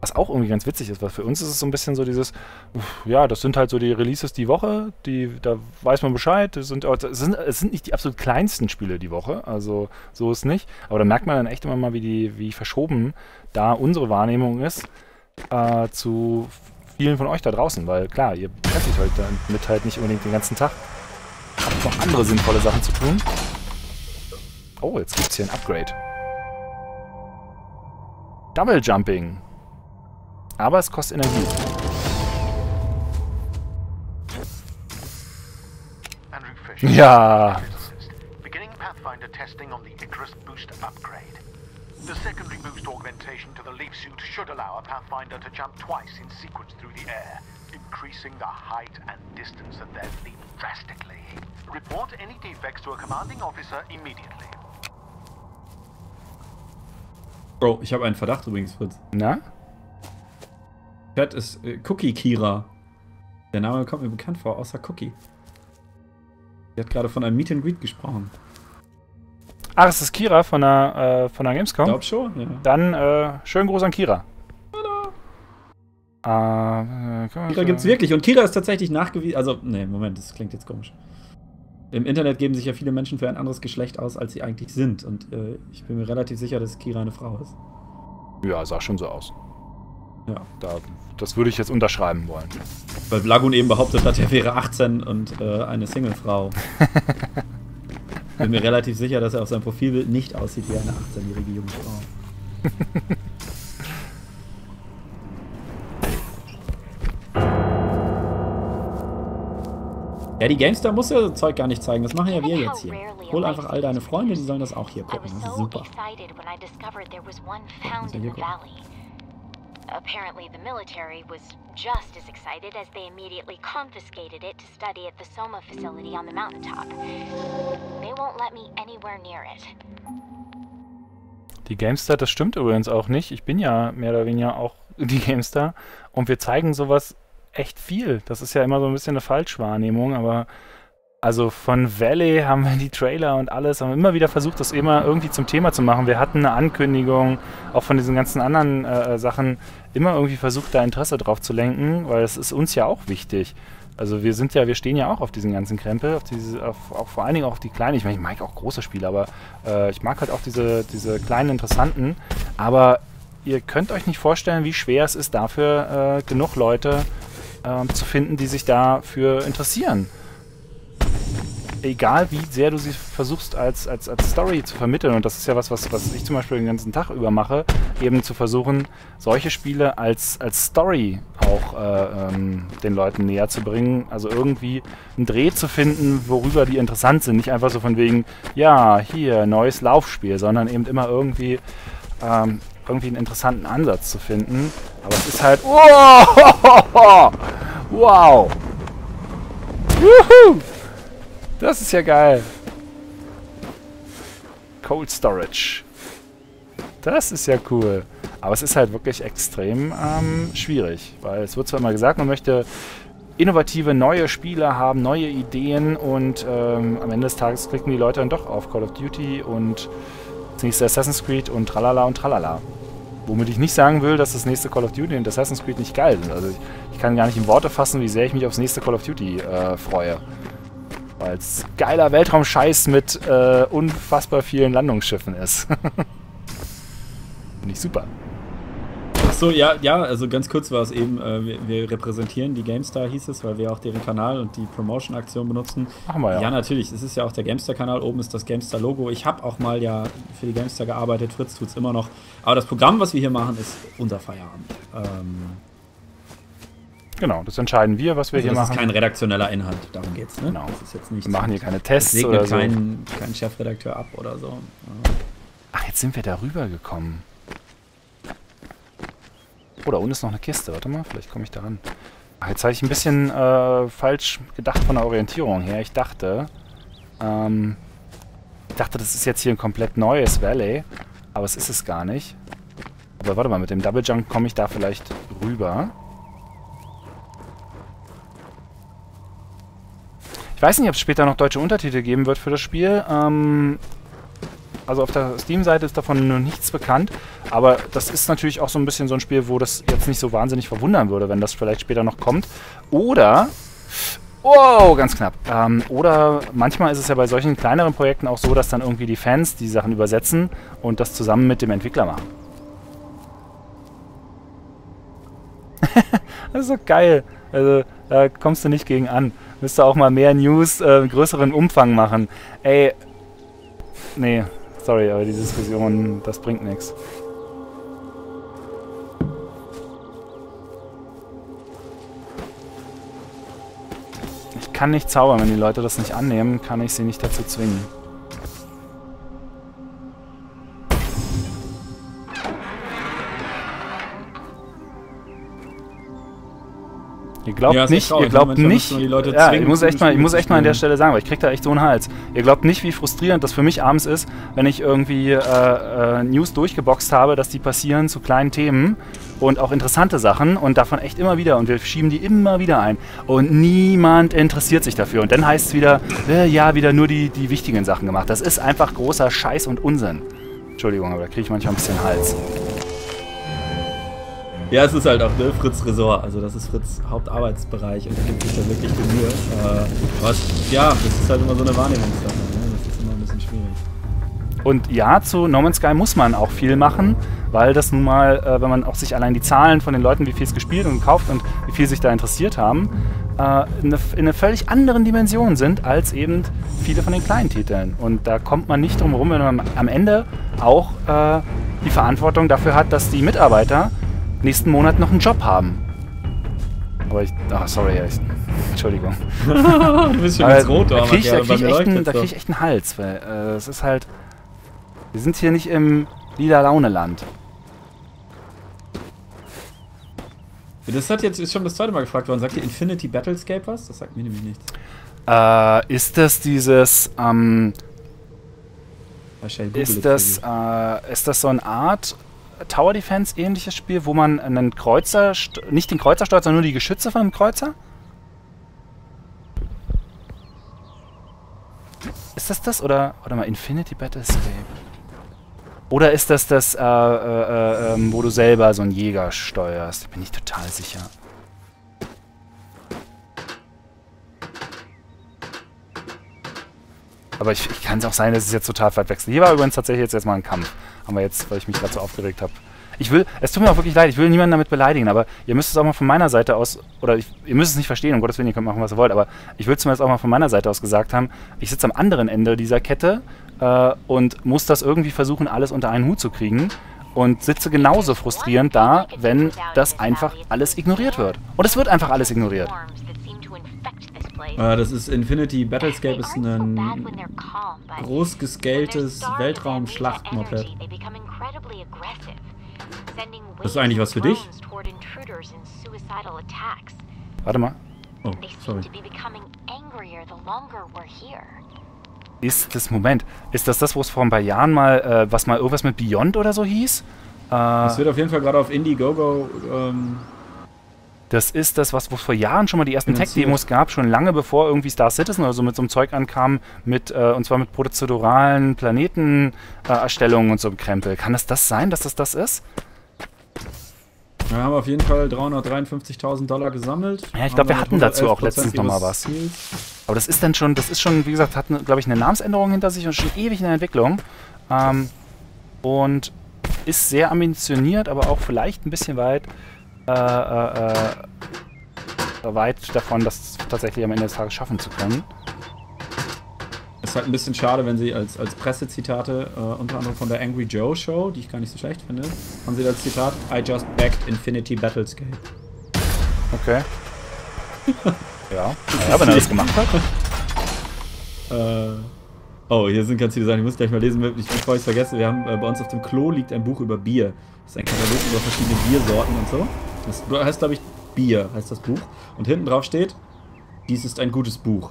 Was auch irgendwie ganz witzig ist, weil für uns ist es so ein bisschen so dieses, uff, ja, das sind halt so die Releases die Woche, die, da weiß man Bescheid, es sind, sind, sind nicht die absolut kleinsten Spiele die Woche, also so ist nicht, aber da merkt man dann echt immer mal, wie, die, wie verschoben da unsere Wahrnehmung ist, äh, zu vielen von euch da draußen, weil klar, ihr beschäftigt euch damit halt nicht unbedingt den ganzen Tag. Habt noch andere sinnvolle Sachen zu tun. Oh, jetzt gibt's hier ein Upgrade. Double Jumping. Aber es kostet Energie. Ja. The secondary boost augmentation to the leaf suit should allow a Pathfinder to jump twice in sequence through the air, increasing the height and distance of their leap drastically. Report any defects to a commanding officer immediately. Oh, ich habe einen Verdacht übrigens, Fritz. Na? Das ist äh, Cookie Kira. Der Name kommt mir bekannt vor, außer Cookie. Sie hat gerade von einem Meet and Greet gesprochen. Ah, das ist Kira von der, äh, von der Gamescom. Ich glaube schon, ja. Dann, äh, schönen Gruß an Kira. Hallo. Äh, Kira gibt's wirklich. Und Kira ist tatsächlich nachgewiesen. Also, nee, Moment, das klingt jetzt komisch. Im Internet geben sich ja viele Menschen für ein anderes Geschlecht aus, als sie eigentlich sind. Und äh, ich bin mir relativ sicher, dass Kira eine Frau ist. Ja, sah schon so aus. Ja. Da, das würde ich jetzt unterschreiben wollen. Weil Blagun eben behauptet hat, er wäre achtzehn und äh, eine Singlefrau. Ich bin mir relativ sicher, dass er auf seinem Profilbild nicht aussieht wie eine achtzehnjährige Jungfrau. Ja, die GameStar muss ja so Zeug gar nicht zeigen. Das machen ja wir jetzt hier. Hol einfach all deine Freunde, die sollen das auch hier gucken. Das ist super. Apparently the military was just as excited as they immediately confiscated it to study at the Soma facility on the mountaintop. They won't let me anywhere near it. Die GameStar, das stimmt übrigens auch nicht. Ich bin ja mehr oder weniger auch die GameStar und wir zeigen sowas echt viel. Das ist ja immer so ein bisschen eine Falschwahrnehmung, aber also von Valley haben wir die Trailer und alles, haben wir immer wieder versucht, das immer irgendwie zum Thema zu machen. Wir hatten eine Ankündigung, auch von diesen ganzen anderen äh, Sachen, immer irgendwie versucht, da Interesse drauf zu lenken, weil es ist uns ja auch wichtig. Also wir sind ja, wir stehen ja auch auf diesen ganzen Krempel, auf diese, auf, auch vor allen Dingen auch die kleinen, ich meine, ich mag auch große Spiele, aber äh, ich mag halt auch diese, diese kleinen, interessanten, aber ihr könnt euch nicht vorstellen, wie schwer es ist, dafür äh, genug Leute äh, zu finden, die sich dafür interessieren. Egal wie sehr du sie versuchst als, als, als Story zu vermitteln, und das ist ja was, was, was ich zum Beispiel den ganzen Tag über mache, eben zu versuchen, solche Spiele als, als Story auch äh, ähm, den Leuten näher zu bringen, also irgendwie einen Dreh zu finden, worüber die interessant sind, nicht einfach so von wegen, ja, hier, neues Laufspiel, sondern eben immer irgendwie ähm, irgendwie einen interessanten Ansatz zu finden, aber es ist halt, oh, wow, juhu! Das ist ja geil. Cold Storage. Das ist ja cool. Aber es ist halt wirklich extrem ähm, schwierig, weil es wird zwar immer gesagt, man möchte innovative, neue Spiele haben, neue Ideen und ähm, am Ende des Tages klicken die Leute dann doch auf Call of Duty und das nächste Assassin's Creed und tralala und tralala. Womit ich nicht sagen will, dass das nächste Call of Duty und Assassin's Creed nicht geil sind. Also ich, ich kann gar nicht in Worte fassen, wie sehr ich mich aufs nächste Call of Duty äh, freue. Weil es geiler Weltraumscheiß mit äh, unfassbar vielen Landungsschiffen ist. Finde ich super. Achso, ja, ja, also ganz kurz war es eben, äh, wir, wir repräsentieren die GameStar, hieß es, weil wir auch deren Kanal und die Promotion-Aktion benutzen. Machen wir ja. Ja, natürlich, es ist ja auch der GameStar-Kanal, oben ist das GameStar-Logo. Ich habe auch mal ja für die GameStar gearbeitet, Fritz tut's immer noch. Aber das Programm, was wir hier machen, ist unser Feierabend. Ähm... Genau, das entscheiden wir, was wir also hier das machen. Das ist kein redaktioneller Inhalt, darum geht's, ne? Genau. Das ist jetzt nicht, wir machen hier keine Tests oder so. Wir segnen keinen Chefredakteur ab oder so. Ja. Ach, jetzt sind wir da rüber gekommen. Oh, da unten ist noch eine Kiste. Warte mal, vielleicht komme ich da ran. Ach, jetzt habe ich ein bisschen äh, falsch gedacht von der Orientierung her. Ich dachte, ähm, ich dachte, das ist jetzt hier ein komplett neues Valley, aber es ist es gar nicht. Aber warte mal, mit dem Double Jump komme ich da vielleicht rüber. Ich weiß nicht, ob es später noch deutsche Untertitel geben wird für das Spiel. Ähm, also auf der Steam-Seite ist davon nur nichts bekannt. Aber das ist natürlich auch so ein bisschen so ein Spiel, wo das jetzt nicht so wahnsinnig verwundern würde, wenn das vielleicht später noch kommt. Oder... Wow, ganz knapp. Ähm, oder manchmal ist es ja bei solchen kleineren Projekten auch so, dass dann irgendwie die Fans die Sachen übersetzen und das zusammen mit dem Entwickler machen. Das ist doch geil. Also, da kommst du nicht gegen an. Müsste auch mal mehr News, äh, größeren Umfang machen. Ey. Nee, sorry, aber die Diskussion, das bringt nichts. Ich kann nicht zaubern, wenn die Leute das nicht annehmen, kann ich sie nicht dazu zwingen. Ihr glaubt ja, nicht, ihr glaubt Manchmal nicht, die Leute ja, ich muss echt mal, ich muss echt mal an der Stelle sagen, weil ich krieg da echt so einen Hals. Ihr glaubt nicht, wie frustrierend das für mich abends ist, wenn ich irgendwie äh, äh, News durchgeboxt habe, dass die passieren zu kleinen Themen und auch interessante Sachen und davon echt immer wieder und wir schieben die immer wieder ein und niemand interessiert sich dafür und dann heißt es wieder, äh, ja, wieder nur die, die wichtigen Sachen gemacht. Das ist einfach großer Scheiß und Unsinn. Entschuldigung, aber da kriege ich manchmal ein bisschen Hals. Ja, es ist halt auch, ne, Fritz Ressort, also das ist Fritz Hauptarbeitsbereich und da gibt es da wirklich die Mühe. Äh, was, ja, das ist halt immer so eine Wahrnehmungssache, ne? Das ist immer ein bisschen schwierig. Und ja, zu No Man's Sky muss man auch viel machen, weil das nun mal, äh, wenn man auch sich allein die Zahlen von den Leuten, wie viel es gespielt und gekauft und wie viel sich da interessiert haben, äh, in einer eine völlig anderen Dimension sind als eben viele von den kleinen Titeln. Und da kommt man nicht drum herum, wenn man am Ende auch äh, die Verantwortung dafür hat, dass die Mitarbeiter nächsten Monat noch einen Job haben. Aber ich... Ah, sorry, ja, ich, Entschuldigung. Du bist schon ganz rot, aber... Da krieg ich, da krieg ich, echt, einen, da krieg ich echt einen Hals, weil äh, es ist halt... Wir sind hier nicht im Lila-Laune-Land. Das hat jetzt, ist schon das zweite Mal gefragt worden. Sagt ihr Infinity Battlescape was? Das sagt mir nämlich nichts. Äh, ist das dieses... Ähm, ist, das, äh, ist das so eine Art... Tower Defense ähnliches Spiel, wo man einen Kreuzer, nicht den Kreuzer steuert, sondern nur die Geschütze von dem Kreuzer? Ist das das oder, warte mal, Infinity Battlescape? Oder ist das das, äh, äh, äh, wo du selber so einen Jäger steuerst? Da bin ich total sicher. Aber ich, ich kann es auch sein, dass es jetzt total verwechselt. Hier war übrigens tatsächlich jetzt erstmal ein Kampf. Haben wir jetzt, weil ich mich gerade so aufgeregt habe. Ich will, es tut mir auch wirklich leid, ich will niemanden damit beleidigen, aber ihr müsst es auch mal von meiner Seite aus, oder ich, ihr müsst es nicht verstehen, um Gottes Willen, ihr könnt machen, was ihr wollt, aber ich will zumindest auch mal von meiner Seite aus gesagt haben, ich sitze am anderen Ende dieser Kette äh, und muss das irgendwie versuchen, alles unter einen Hut zu kriegen und sitze genauso frustrierend da, wenn das einfach alles ignoriert wird. Und es wird einfach alles ignoriert. Das ist Infinity Battlescape, ist ein groß gescaltes Weltraum-Schlacht-Moped. Das ist eigentlich was für dich? Warte mal. Oh, sorry. Ist das, Moment, ist das das, wo es vor ein paar Jahren mal, äh, was mal irgendwas mit Beyond oder so hieß? Äh, das wird auf jeden Fall gerade auf Indiegogo, ähm... Das ist das, was wo vor Jahren schon mal die ersten Tech-Demos gab, schon lange bevor irgendwie Star Citizen oder so mit so einem Zeug ankam, mit, äh, und zwar mit prozeduralen Planetenerstellungen äh, und so Krempel. Kann das das sein, dass das das ist? Wir haben auf jeden Fall dreihundertdreiundfünfzigtausend Dollar gesammelt. Ja, ich glaube, wir hatten dazu auch letztens nochmal was. Aber das ist dann schon, das ist schon, wie gesagt, hat, glaube ich, eine Namensänderung hinter sich und schon ewig in der Entwicklung. Ähm, und ist sehr ambitioniert, aber auch vielleicht ein bisschen weit... Äh, äh, weit davon, das tatsächlich am Ende des Tages schaffen zu können. Es ist halt ein bisschen schade, wenn sie als, als Pressezitate, äh, unter anderem von der Angry Joe Show, die ich gar nicht so schlecht finde, haben sie das Zitat I just backed Infinity Battlescape. Okay. Ja, ja, wenn er das gemacht hat. äh, oh, hier sind ganz viele Sachen, ich muss gleich mal lesen, ich, bevor ich es vergesse, wir haben, äh, bei uns auf dem Klo liegt ein Buch über Bier. Das ist ein Katalog über verschiedene Biersorten und so. Das heißt, glaube ich, Bier, heißt das Buch. Und hinten drauf steht, dies ist ein gutes Buch.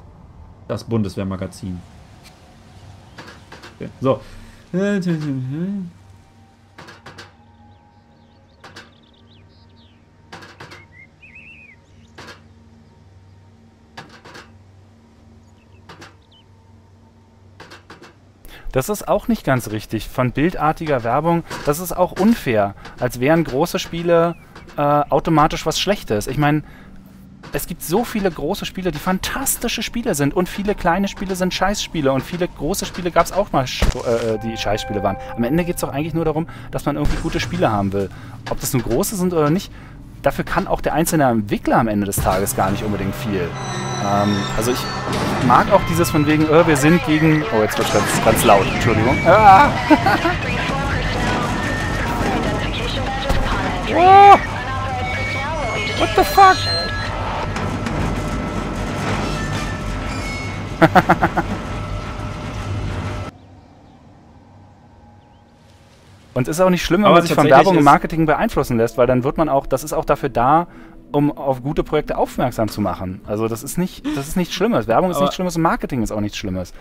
Das Bundeswehrmagazin. Okay, so. Das ist auch nicht ganz richtig. Von bildartiger Werbung, das ist auch unfair. Als wären große Spiele... automatisch was Schlechtes. Ich meine, es gibt so viele große Spiele, die fantastische Spiele sind und viele kleine Spiele sind Scheißspiele und viele große Spiele gab es auch mal, äh, die Scheißspiele waren. Am Ende geht es doch eigentlich nur darum, dass man irgendwie gute Spiele haben will. Ob das nun große sind oder nicht, dafür kann auch der einzelne Entwickler am Ende des Tages gar nicht unbedingt viel. Ähm, also ich mag auch dieses von wegen, oh, wir sind gegen... Oh, jetzt wird es ganz, ganz laut, Entschuldigung. Ah. Oh. What the fuck? Und es ist auch nicht schlimm, wenn man sich von Werbung und Marketing beeinflussen lässt, weil dann wird man auch, das ist auch dafür da, um auf gute Projekte aufmerksam zu machen. Also das ist nicht, das ist nichts Schlimmes. Werbung ist nichts Schlimmes und Marketing ist auch nichts Schlimmes.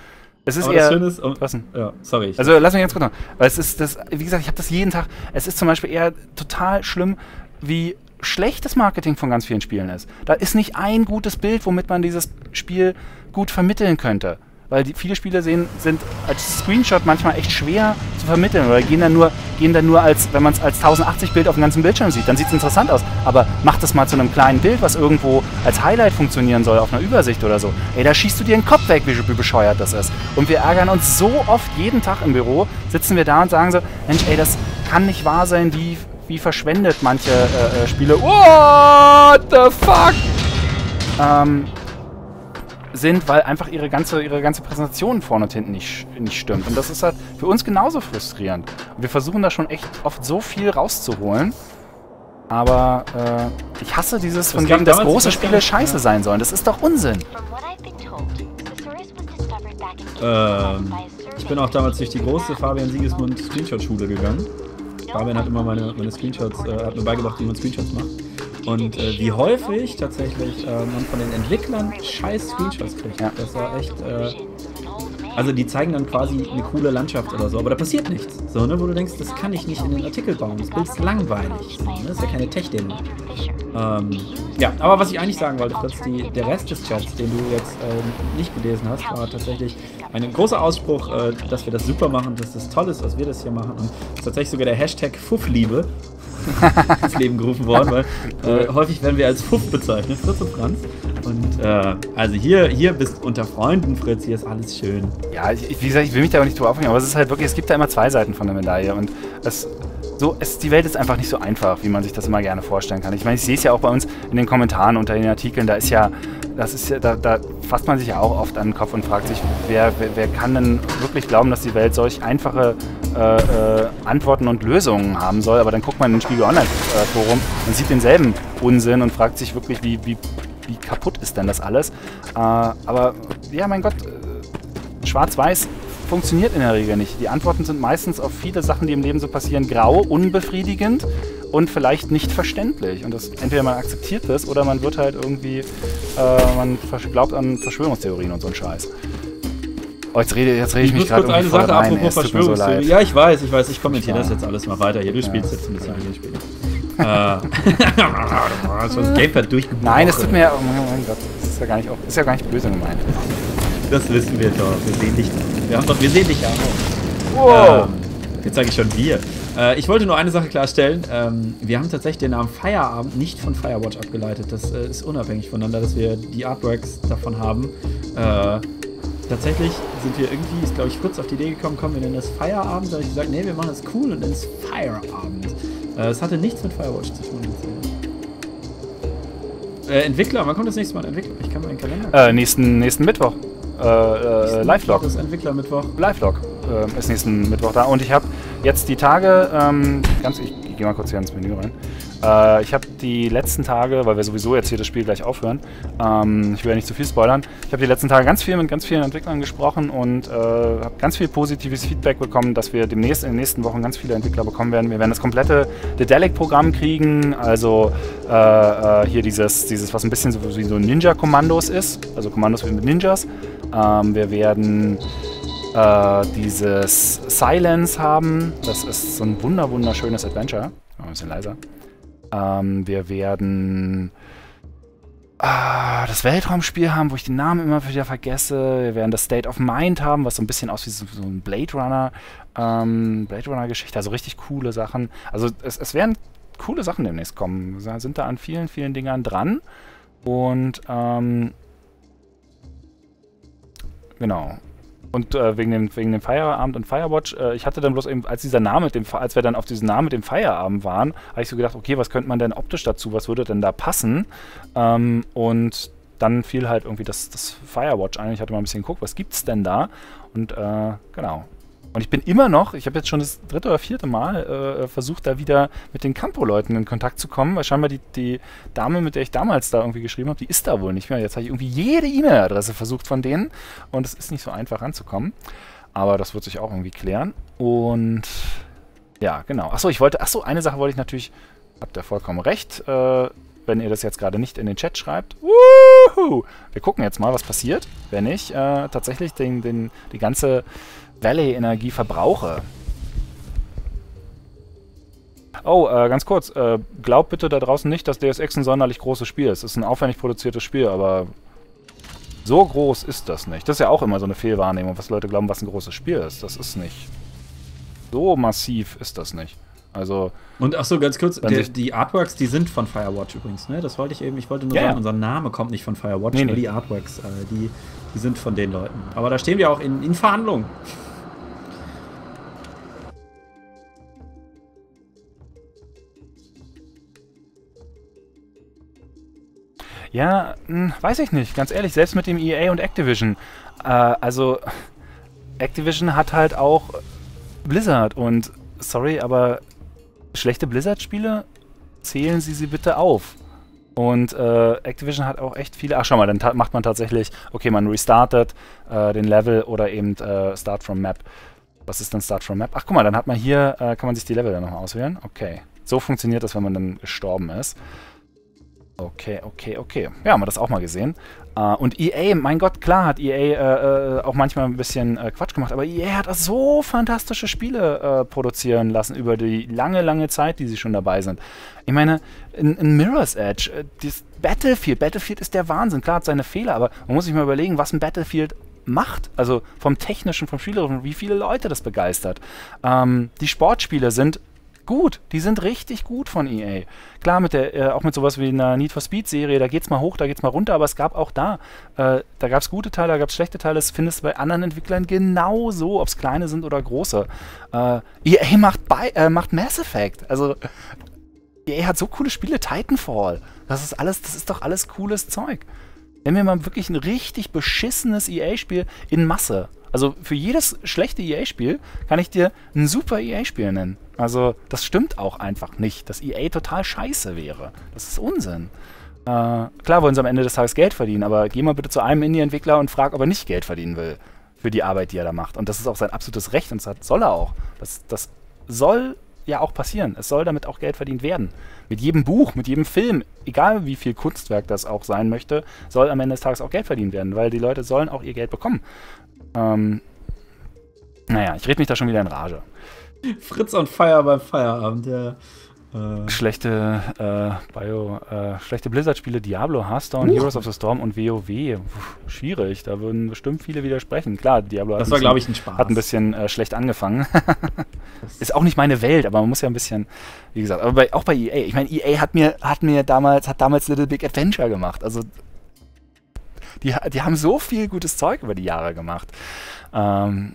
Es ist eher, das Schöne ist, um, was ja, sorry. Also lass mich ganz kurz noch. Weil es ist das, wie gesagt, ich habe das jeden Tag. Es ist zum Beispiel eher total schlimm, wie schlechtes Marketing von ganz vielen Spielen ist. Da ist nicht ein gutes Bild, womit man dieses Spiel gut vermitteln könnte. Weil die, viele Spiele sehen, sind als Screenshot manchmal echt schwer zu vermitteln oder gehen dann nur, gehen dann nur als, wenn man es als tausendachtzig Bild auf dem ganzen Bildschirm sieht, dann sieht es interessant aus. Aber mach das mal zu einem kleinen Bild, was irgendwo als Highlight funktionieren soll, auf einer Übersicht oder so. Ey, da schießt du dir den Kopf weg, wie bescheuert das ist. Und wir ärgern uns so oft jeden Tag im Büro, sitzen wir da und sagen so, Mensch, ey, das kann nicht wahr sein, wie, wie verschwendet manche äh, äh, Spiele, what the fuck, ähm, sind, weil einfach ihre ganze, ihre ganze Präsentation vorne und hinten nicht, nicht stimmt. Und das ist halt für uns genauso frustrierend. Und wir versuchen da schon echt oft so viel rauszuholen. Aber äh, ich hasse dieses von wegen, dass große Spiele scheiße sein sollen. Das ist doch Unsinn. Ähm, ich bin auch damals durch die große Fabian-Siegesmund-Screenshot-Schule gegangen. Fabian hat immer meine, meine Screenshots, äh, hat mir beigebracht, wie man Screenshots macht. Und äh, wie häufig tatsächlich äh, man von den Entwicklern scheiß Screenshots kriegt. Ja. Das war echt... Äh, also die zeigen dann quasi eine coole Landschaft oder so, aber da passiert nichts. So, ne? Wo du denkst, das kann ich nicht in den Artikel bauen, das Bild ist langweilig. So, ne? Das ist ja keine Tech-Demo. Ähm, ja, aber was ich eigentlich sagen wollte, dass die, der Rest des Chats, den du jetzt äh, nicht gelesen hast, war tatsächlich ein großer Ausspruch, äh, dass wir das super machen, dass das toll ist, was wir das hier machen. Und das ist tatsächlich sogar der Hashtag Fuffliebe ins Leben gerufen worden, weil äh, häufig werden wir als Fuff bezeichnet, Fritz und Franz. Und äh, also hier, hier bist unter Freunden, Fritz, hier ist alles schön. Ja, ich, wie gesagt, ich will mich da auch nicht drüber aufhängen, aber es ist halt wirklich, es gibt da immer zwei Seiten von der Medaille und es, so, es, die Welt ist einfach nicht so einfach, wie man sich das immer gerne vorstellen kann. Ich meine, ich sehe es ja auch bei uns in den Kommentaren unter den Artikeln, da ist ja, das ist ja, da, da fasst man sich ja auch oft an den Kopf und fragt sich, wer, wer, wer kann denn wirklich glauben, dass die Welt solch einfache äh, äh, Antworten und Lösungen haben soll, aber dann guckt man in den Spiegel Online-Forum und sieht denselben Unsinn und fragt sich wirklich, wie, wie, wie kaputt ist denn das alles? Äh, aber, ja, mein Gott, äh, schwarz-weiß funktioniert in der Regel nicht. Die Antworten sind meistens auf viele Sachen, die im Leben so passieren, grau, unbefriedigend und vielleicht nicht verständlich. Und das, entweder man akzeptiert das oder man wird halt irgendwie, äh, man glaubt an Verschwörungstheorien und so einen Scheiß. Oh, jetzt rede, jetzt rede ich, ich mich gerade irgendwie voll rein. Apropos Verschwörungstheorien. So ja, ich weiß, ich weiß, ich kommentiere das jetzt alles mal weiter. Hier, du ja, spielst jetzt ein bisschen an Spiel. Das war das Gamepad durchgebucht. Nein, das tut mir ja, oh mein Gott, das ist ja gar nicht, auch, ist ja gar nicht böse gemeint. Das wissen wir doch. Wir sehen dich. Wir haben doch, wir sehen dich ja auch. Wow. Ähm, jetzt sage ich schon wir. Äh, ich wollte nur eine Sache klarstellen. Ähm, wir haben tatsächlich den Namen Feierabend nicht von Firewatch abgeleitet. Das äh, ist unabhängig voneinander, dass wir die Artworks davon haben. Äh, tatsächlich sind wir irgendwie, ist glaube ich kurz auf die Idee gekommen, komm, wir nennen das Feierabend. Da habe ich gesagt, nee, wir machen das cool und nennen es Feierabend. Es äh, hatte nichts mit Firewatch zu tun. Äh, Entwickler, wann kommt das nächste Mal ein Entwickler? Ich kann mal den Kalender. Äh, nächsten, nächsten Mittwoch. Äh, äh, Live-Log. Das ist Entwickler-Mittwoch. Live-Log äh, ist nächsten Mittwoch da. Und ich habe jetzt die Tage, ähm, ganz, ich, ich gehe mal kurz hier ins Menü rein. Äh, ich habe die letzten Tage, weil wir sowieso jetzt hier das Spiel gleich aufhören, ähm, ich will ja nicht zu viel spoilern, ich habe die letzten Tage ganz viel mit ganz vielen Entwicklern gesprochen und äh, habe ganz viel positives Feedback bekommen, dass wir demnächst in den nächsten Wochen ganz viele Entwickler bekommen werden. Wir werden das komplette Dedelic-Programm kriegen, also äh, äh, hier dieses, dieses, was ein bisschen so wie so Ninja-Kommandos ist, also Kommandos mit Ninjas. Ähm, wir werden äh, dieses Silence haben. Das ist so ein wunder wunderschönes Adventure. Oh, ein bisschen leiser. Ähm, wir werden äh, das Weltraumspiel haben, wo ich den Namen immer wieder vergesse. Wir werden das State of Mind haben, was so ein bisschen aussieht wie so ein Blade Runner, ähm, Blade Runner-Geschichte. Also richtig coole Sachen. Also es, es werden coole Sachen demnächst kommen. Wir sind da an vielen, vielen Dingern dran. Und ähm, genau. Und äh, wegen dem, wegen dem Feierabend und Firewatch, äh, ich hatte dann bloß eben, als dieser Name mit dem, als wir dann auf diesen Namen mit dem Feierabend waren, habe ich so gedacht, okay, was könnte man denn optisch dazu, was würde denn da passen? Ähm, und dann fiel halt irgendwie das, das Firewatch ein. Ich hatte mal ein bisschen geguckt, was gibt's denn da? Und äh, genau. Und ich bin immer noch, ich habe jetzt schon das dritte oder vierte Mal äh, versucht, da wieder mit den Campo-Leuten in Kontakt zu kommen, weil scheinbar die, die Dame, mit der ich damals da irgendwie geschrieben habe, die ist da wohl nicht mehr. Jetzt habe ich irgendwie jede E-Mail-Adresse versucht von denen und es ist nicht so einfach ranzukommen. Aber das wird sich auch irgendwie klären. Und ja, genau. Achso, ich wollte, achso, eine Sache wollte ich natürlich, habt ihr vollkommen recht, äh, wenn ihr das jetzt gerade nicht in den Chat schreibt. Wuhu! Wir gucken jetzt mal, was passiert, wenn ich äh, tatsächlich den, den, die ganze Valley-Energie verbrauche. Oh, äh, ganz kurz. Äh, glaubt bitte da draußen nicht, dass D S X ein sonderlich großes Spiel ist. Es ist ein aufwendig produziertes Spiel, aber so groß ist das nicht. Das ist ja auch immer so eine Fehlwahrnehmung, was Leute glauben, was ein großes Spiel ist. Das ist nicht. So massiv ist das nicht. Also, und ach so, ganz kurz, der, die Artworks, die sind von Firewatch übrigens, ne? Das wollte ich eben, ich wollte nur yeah. sagen, unser Name kommt nicht von Firewatch, nee, nur nee. die Artworks, äh, die, die sind von den Leuten. Aber da stehen wir auch in, in Verhandlungen. Ja, mh, weiß ich nicht, ganz ehrlich, selbst mit dem E A und Activision. Äh, also, Activision hat halt auch Blizzard und, sorry, aber schlechte Blizzard-Spiele, zählen Sie sie bitte auf. Und äh, Activision hat auch echt viele... Ach, schau mal, dann macht man tatsächlich... Okay, man restartet äh, den Level oder eben äh, Start from Map. Was ist denn Start from Map? Ach, guck mal, dann hat man hier... Äh, kann man sich die Level dann nochmal auswählen? Okay. So funktioniert das, wenn man dann gestorben ist. Okay, okay, okay. Ja, haben wir das auch mal gesehen. Uh, und E A, mein Gott, klar hat E A äh, äh, auch manchmal ein bisschen äh, Quatsch gemacht, aber E A hat auch so fantastische Spiele äh, produzieren lassen über die lange, lange Zeit, die sie schon dabei sind. Ich meine, in, in Mirror's Edge, äh, das Battlefield, Battlefield ist der Wahnsinn. Klar hat seine Fehler, aber man muss sich mal überlegen, was ein Battlefield macht. Also vom Technischen, vom Spielerischen, wie viele Leute das begeistert. Ähm, die Sportspiele sind... gut, die sind richtig gut von E A. Klar, mit der, äh, auch mit sowas wie einer Need for Speed-Serie, da geht's mal hoch, da geht's mal runter, aber es gab auch da, äh, da gab's gute Teile, da gab's schlechte Teile, das findest du bei anderen Entwicklern genauso, ob's kleine sind oder große. Äh, E A macht, bei, äh, macht Mass Effect, also E A hat so coole Spiele, Titanfall, das ist alles, das ist doch alles cooles Zeug. Wenn wir mal wirklich ein richtig beschissenes E A-Spiel in Masse, also für jedes schlechte E A-Spiel kann ich dir ein super E A-Spiel nennen. Also das stimmt auch einfach nicht, dass E A total scheiße wäre. Das ist Unsinn. Äh, klar wollen sie am Ende des Tages Geld verdienen, aber geh mal bitte zu einem Indie-Entwickler und frag, ob er nicht Geld verdienen will für die Arbeit, die er da macht. Und das ist auch sein absolutes Recht und das soll er auch. Das, das soll ja auch passieren. Es soll damit auch Geld verdient werden. Mit jedem Buch, mit jedem Film, egal wie viel Kunstwerk das auch sein möchte, soll am Ende des Tages auch Geld verdient werden, weil die Leute sollen auch ihr Geld bekommen. Ähm, naja, ich rede mich da schon wieder in Rage. Fritz on Fire beim Feierabend, ja. Äh. Schlechte äh, Bio, äh, schlechte Blizzard-Spiele, Diablo, Hearthstone, uh. Heroes of the Storm und WoW. Puh, schwierig, da würden bestimmt viele widersprechen. Klar, Diablo hat, das war, ein bisschen, glaube ich, ein Spaß. Hat ein bisschen äh, schlecht angefangen. Ist auch nicht meine Welt, aber man muss ja ein bisschen, wie gesagt, aber bei, auch bei E A. Ich meine, E A hat mir, hat mir damals, hat damals Little Big Adventure gemacht. Also die, die haben so viel gutes Zeug über die Jahre gemacht. Ähm,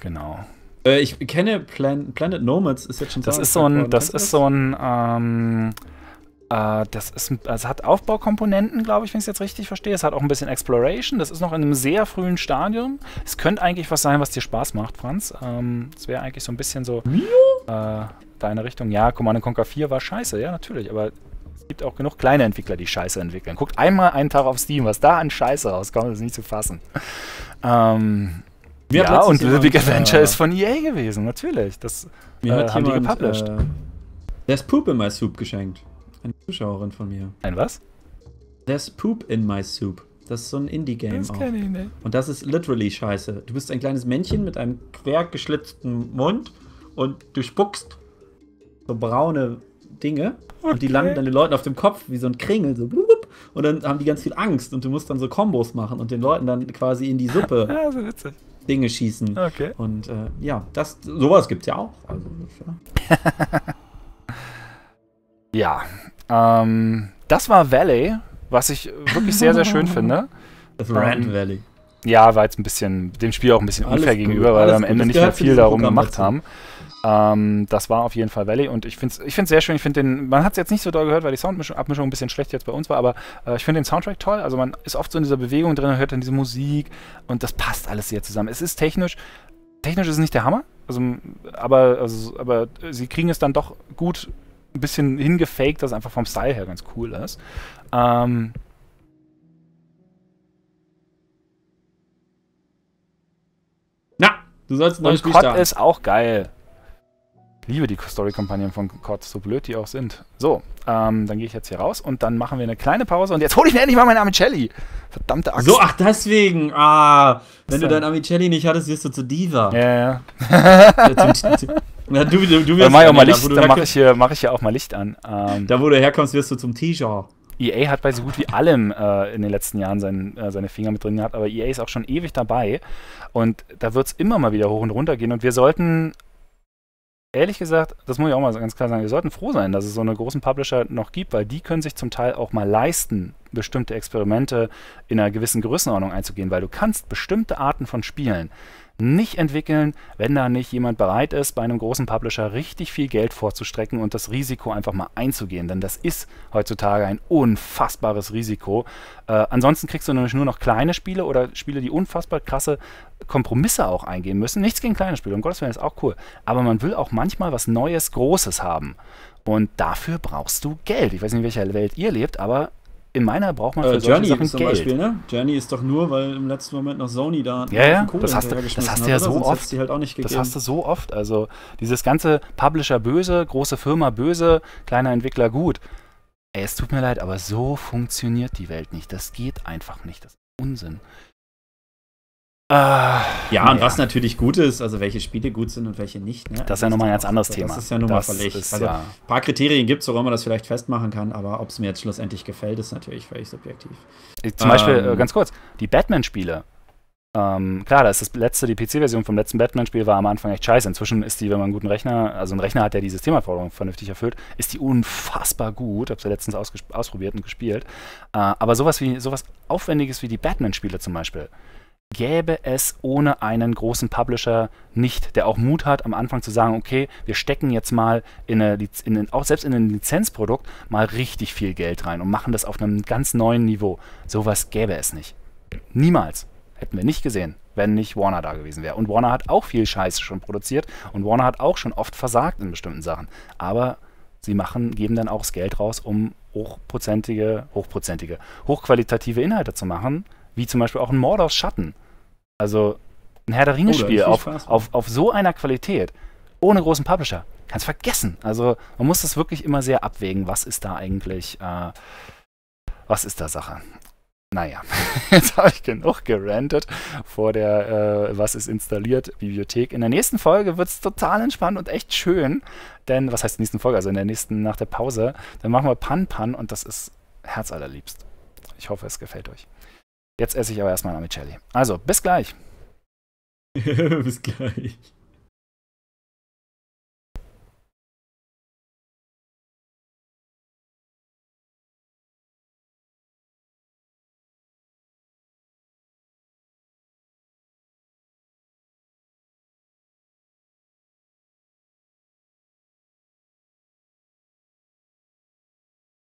genau. Ich kenne Plan Planet Nomads, ist jetzt schon das ist so ein, das ist so ein, ähm, äh, das ist ein, also hat Aufbaukomponenten, glaube ich, wenn ich es jetzt richtig verstehe. Es hat auch ein bisschen Exploration. Das ist noch in einem sehr frühen Stadium. Es könnte eigentlich was sein, was dir Spaß macht, Franz. Ähm, das wäre eigentlich so ein bisschen so äh, deine Richtung. Ja, Command and Conquer vier war scheiße, ja natürlich, aber es gibt auch genug kleine Entwickler, die Scheiße entwickeln. Guckt einmal einen Tag auf Steam, was da an Scheiße rauskommt, das ist nicht zu fassen. ähm... Mir ja, und Little Big Adventure äh, ist von E A gewesen, natürlich. Das mir äh, hat haben jemand, die gepublished. Äh, There's Poop in my Soup geschenkt. Eine Zuschauerin von mir. Ein was? There's Poop in my Soup. Das ist so ein Indie-Game auch. Das kenne ich nicht. Und das ist literally scheiße. Du bist ein kleines Männchen mit einem quer geschlitzten Mund und du spuckst so braune Dinge. Okay. Und die landen dann den Leuten auf dem Kopf wie so ein Kringel. So blub, und dann haben die ganz viel Angst und du musst dann so Kombos machen und den Leuten dann quasi in die Suppe. Ja, so witzig. Dinge schießen. Okay. Und äh, ja, das, sowas gibt's ja auch. Also, ja. ja ähm, das war Valley, was ich wirklich sehr, sehr schön finde. Das Rand ähm, Valley. ja, war jetzt ein bisschen dem Spiel auch ein bisschen unfair gegenüber, weil wir am Ende nicht mehr viel darum gemacht haben. Ähm, das war auf jeden Fall Valley und ich finde es ich find's sehr schön. Ich finde den, man hat es jetzt nicht so doll gehört, weil die Soundabmischung ein bisschen schlecht jetzt bei uns war, aber äh, ich finde den Soundtrack toll. Also man ist oft so in dieser Bewegung drin, hört dann diese Musik und das passt alles sehr zusammen. Es ist technisch, technisch ist es nicht der Hammer, also, aber, also, aber sie kriegen es dann doch gut ein bisschen hingefaked, dass es einfach vom Style her ganz cool ist. Ähm, Na, du sollst ein neues Spiel starten. C O D ist auch geil. Liebe die Story-Kampagnen von C O D, so blöd die auch sind. So, ähm, dann gehe ich jetzt hier raus und dann machen wir eine kleine Pause und jetzt hole ich mir endlich mal meine Amicelli. Verdammte Axt. So, ach deswegen. Ah, wenn du dein Amicelli nicht hattest, wirst du zu Diva. Ja, ja. Na, du, du, du wirst dann da mache ich, mach ich hier auch mal Licht an. Ähm, da, wo du herkommst, wirst du zum T-Genre. E A hat bei so gut wie allem äh, in den letzten Jahren sein, äh, seine Finger mit drin gehabt, aber E A ist auch schon ewig dabei. Und da wird es immer mal wieder hoch und runter gehen. Und wir sollten, ehrlich gesagt, das muss ich auch mal ganz klar sagen, wir sollten froh sein, dass es so eine großen Publisher noch gibt, weil die können sich zum Teil auch mal leisten, bestimmte Experimente in einer gewissen Größenordnung einzugehen, weil du kannst bestimmte Arten von Spielen nicht entwickeln, wenn da nicht jemand bereit ist, bei einem großen Publisher richtig viel Geld vorzustrecken und das Risiko einfach mal einzugehen, denn das ist heutzutage ein unfassbares Risiko. Äh, ansonsten kriegst du nämlich nur noch kleine Spiele oder Spiele, die unfassbar krasse Kompromisse auch eingehen müssen. Nichts gegen kleine Spiele, um Gottes Willen, ist auch cool. Aber man will auch manchmal was Neues, Großes haben. Und dafür brauchst du Geld. Ich weiß nicht, in welcher Welt ihr lebt, aber in meiner braucht man für äh, solche Journey Sachen zum Geld. Beispiel, ne? Journey ist doch nur, weil im letzten Moment noch Sony da ja, ja. Kohle das hast du, das hast du ja hat, so oft. Halt auch nicht das hast du so oft. Also dieses ganze Publisher böse, große Firma böse, kleiner Entwickler gut. Ey, es tut mir leid, aber so funktioniert die Welt nicht. Das geht einfach nicht. Das ist Unsinn. Äh, ja, ja, und was natürlich gut ist, also welche Spiele gut sind und welche nicht. Ne? Das ist ja nochmal ein ganz anderes Thema. Das ist ja nochmal verlegt. Also, ja. Ein paar Kriterien gibt es, woran man das vielleicht festmachen kann, aber ob es mir jetzt schlussendlich gefällt, ist natürlich völlig subjektiv. Ich, zum ähm, Beispiel, ganz kurz, die Batman-Spiele. Ähm, klar, das ist das letzte, die P C-Version vom letzten Batman-Spiel war am Anfang echt scheiße. Inzwischen ist die, wenn man einen guten Rechner, also ein Rechner hat, der die Systemanforderungen vernünftig erfüllt, ist die unfassbar gut. Hab's ja letztens ausprobiert und gespielt. Äh, aber sowas wie, sowas Aufwendiges wie die Batman-Spiele zum Beispiel gäbe es ohne einen großen Publisher nicht, der auch Mut hat, am Anfang zu sagen, okay, wir stecken jetzt mal in eine, in den, auch selbst in ein Lizenzprodukt mal richtig viel Geld rein und machen das auf einem ganz neuen Niveau. Sowas gäbe es nicht. Niemals. Hätten wir nicht gesehen, wenn nicht Warner da gewesen wäre. Und Warner hat auch viel Scheiße schon produziert und Warner hat auch schon oft versagt in bestimmten Sachen. Aber sie machen, geben dann auch das Geld raus, um hochprozentige, hochprozentige, hochqualitative Inhalte zu machen, wie zum Beispiel auch ein Mordors Schatten. Also ein Herr der Ringe-Spiel auf, auf, auf so einer Qualität, ohne großen Publisher, kannst vergessen. Also man muss das wirklich immer sehr abwägen, was ist da eigentlich, äh, was ist da Sache. Naja, jetzt habe ich genug gerantet vor der äh, Was ist installiert Bibliothek. In der nächsten Folge wird es total entspannt und echt schön, denn, was heißt nächsten Folge, also in der nächsten, nach der Pause, dann machen wir Pan Pan und das ist herzallerliebst. Ich hoffe, es gefällt euch. Jetzt esse ich aber erstmal Amicelli. Also, bis gleich. Bis gleich.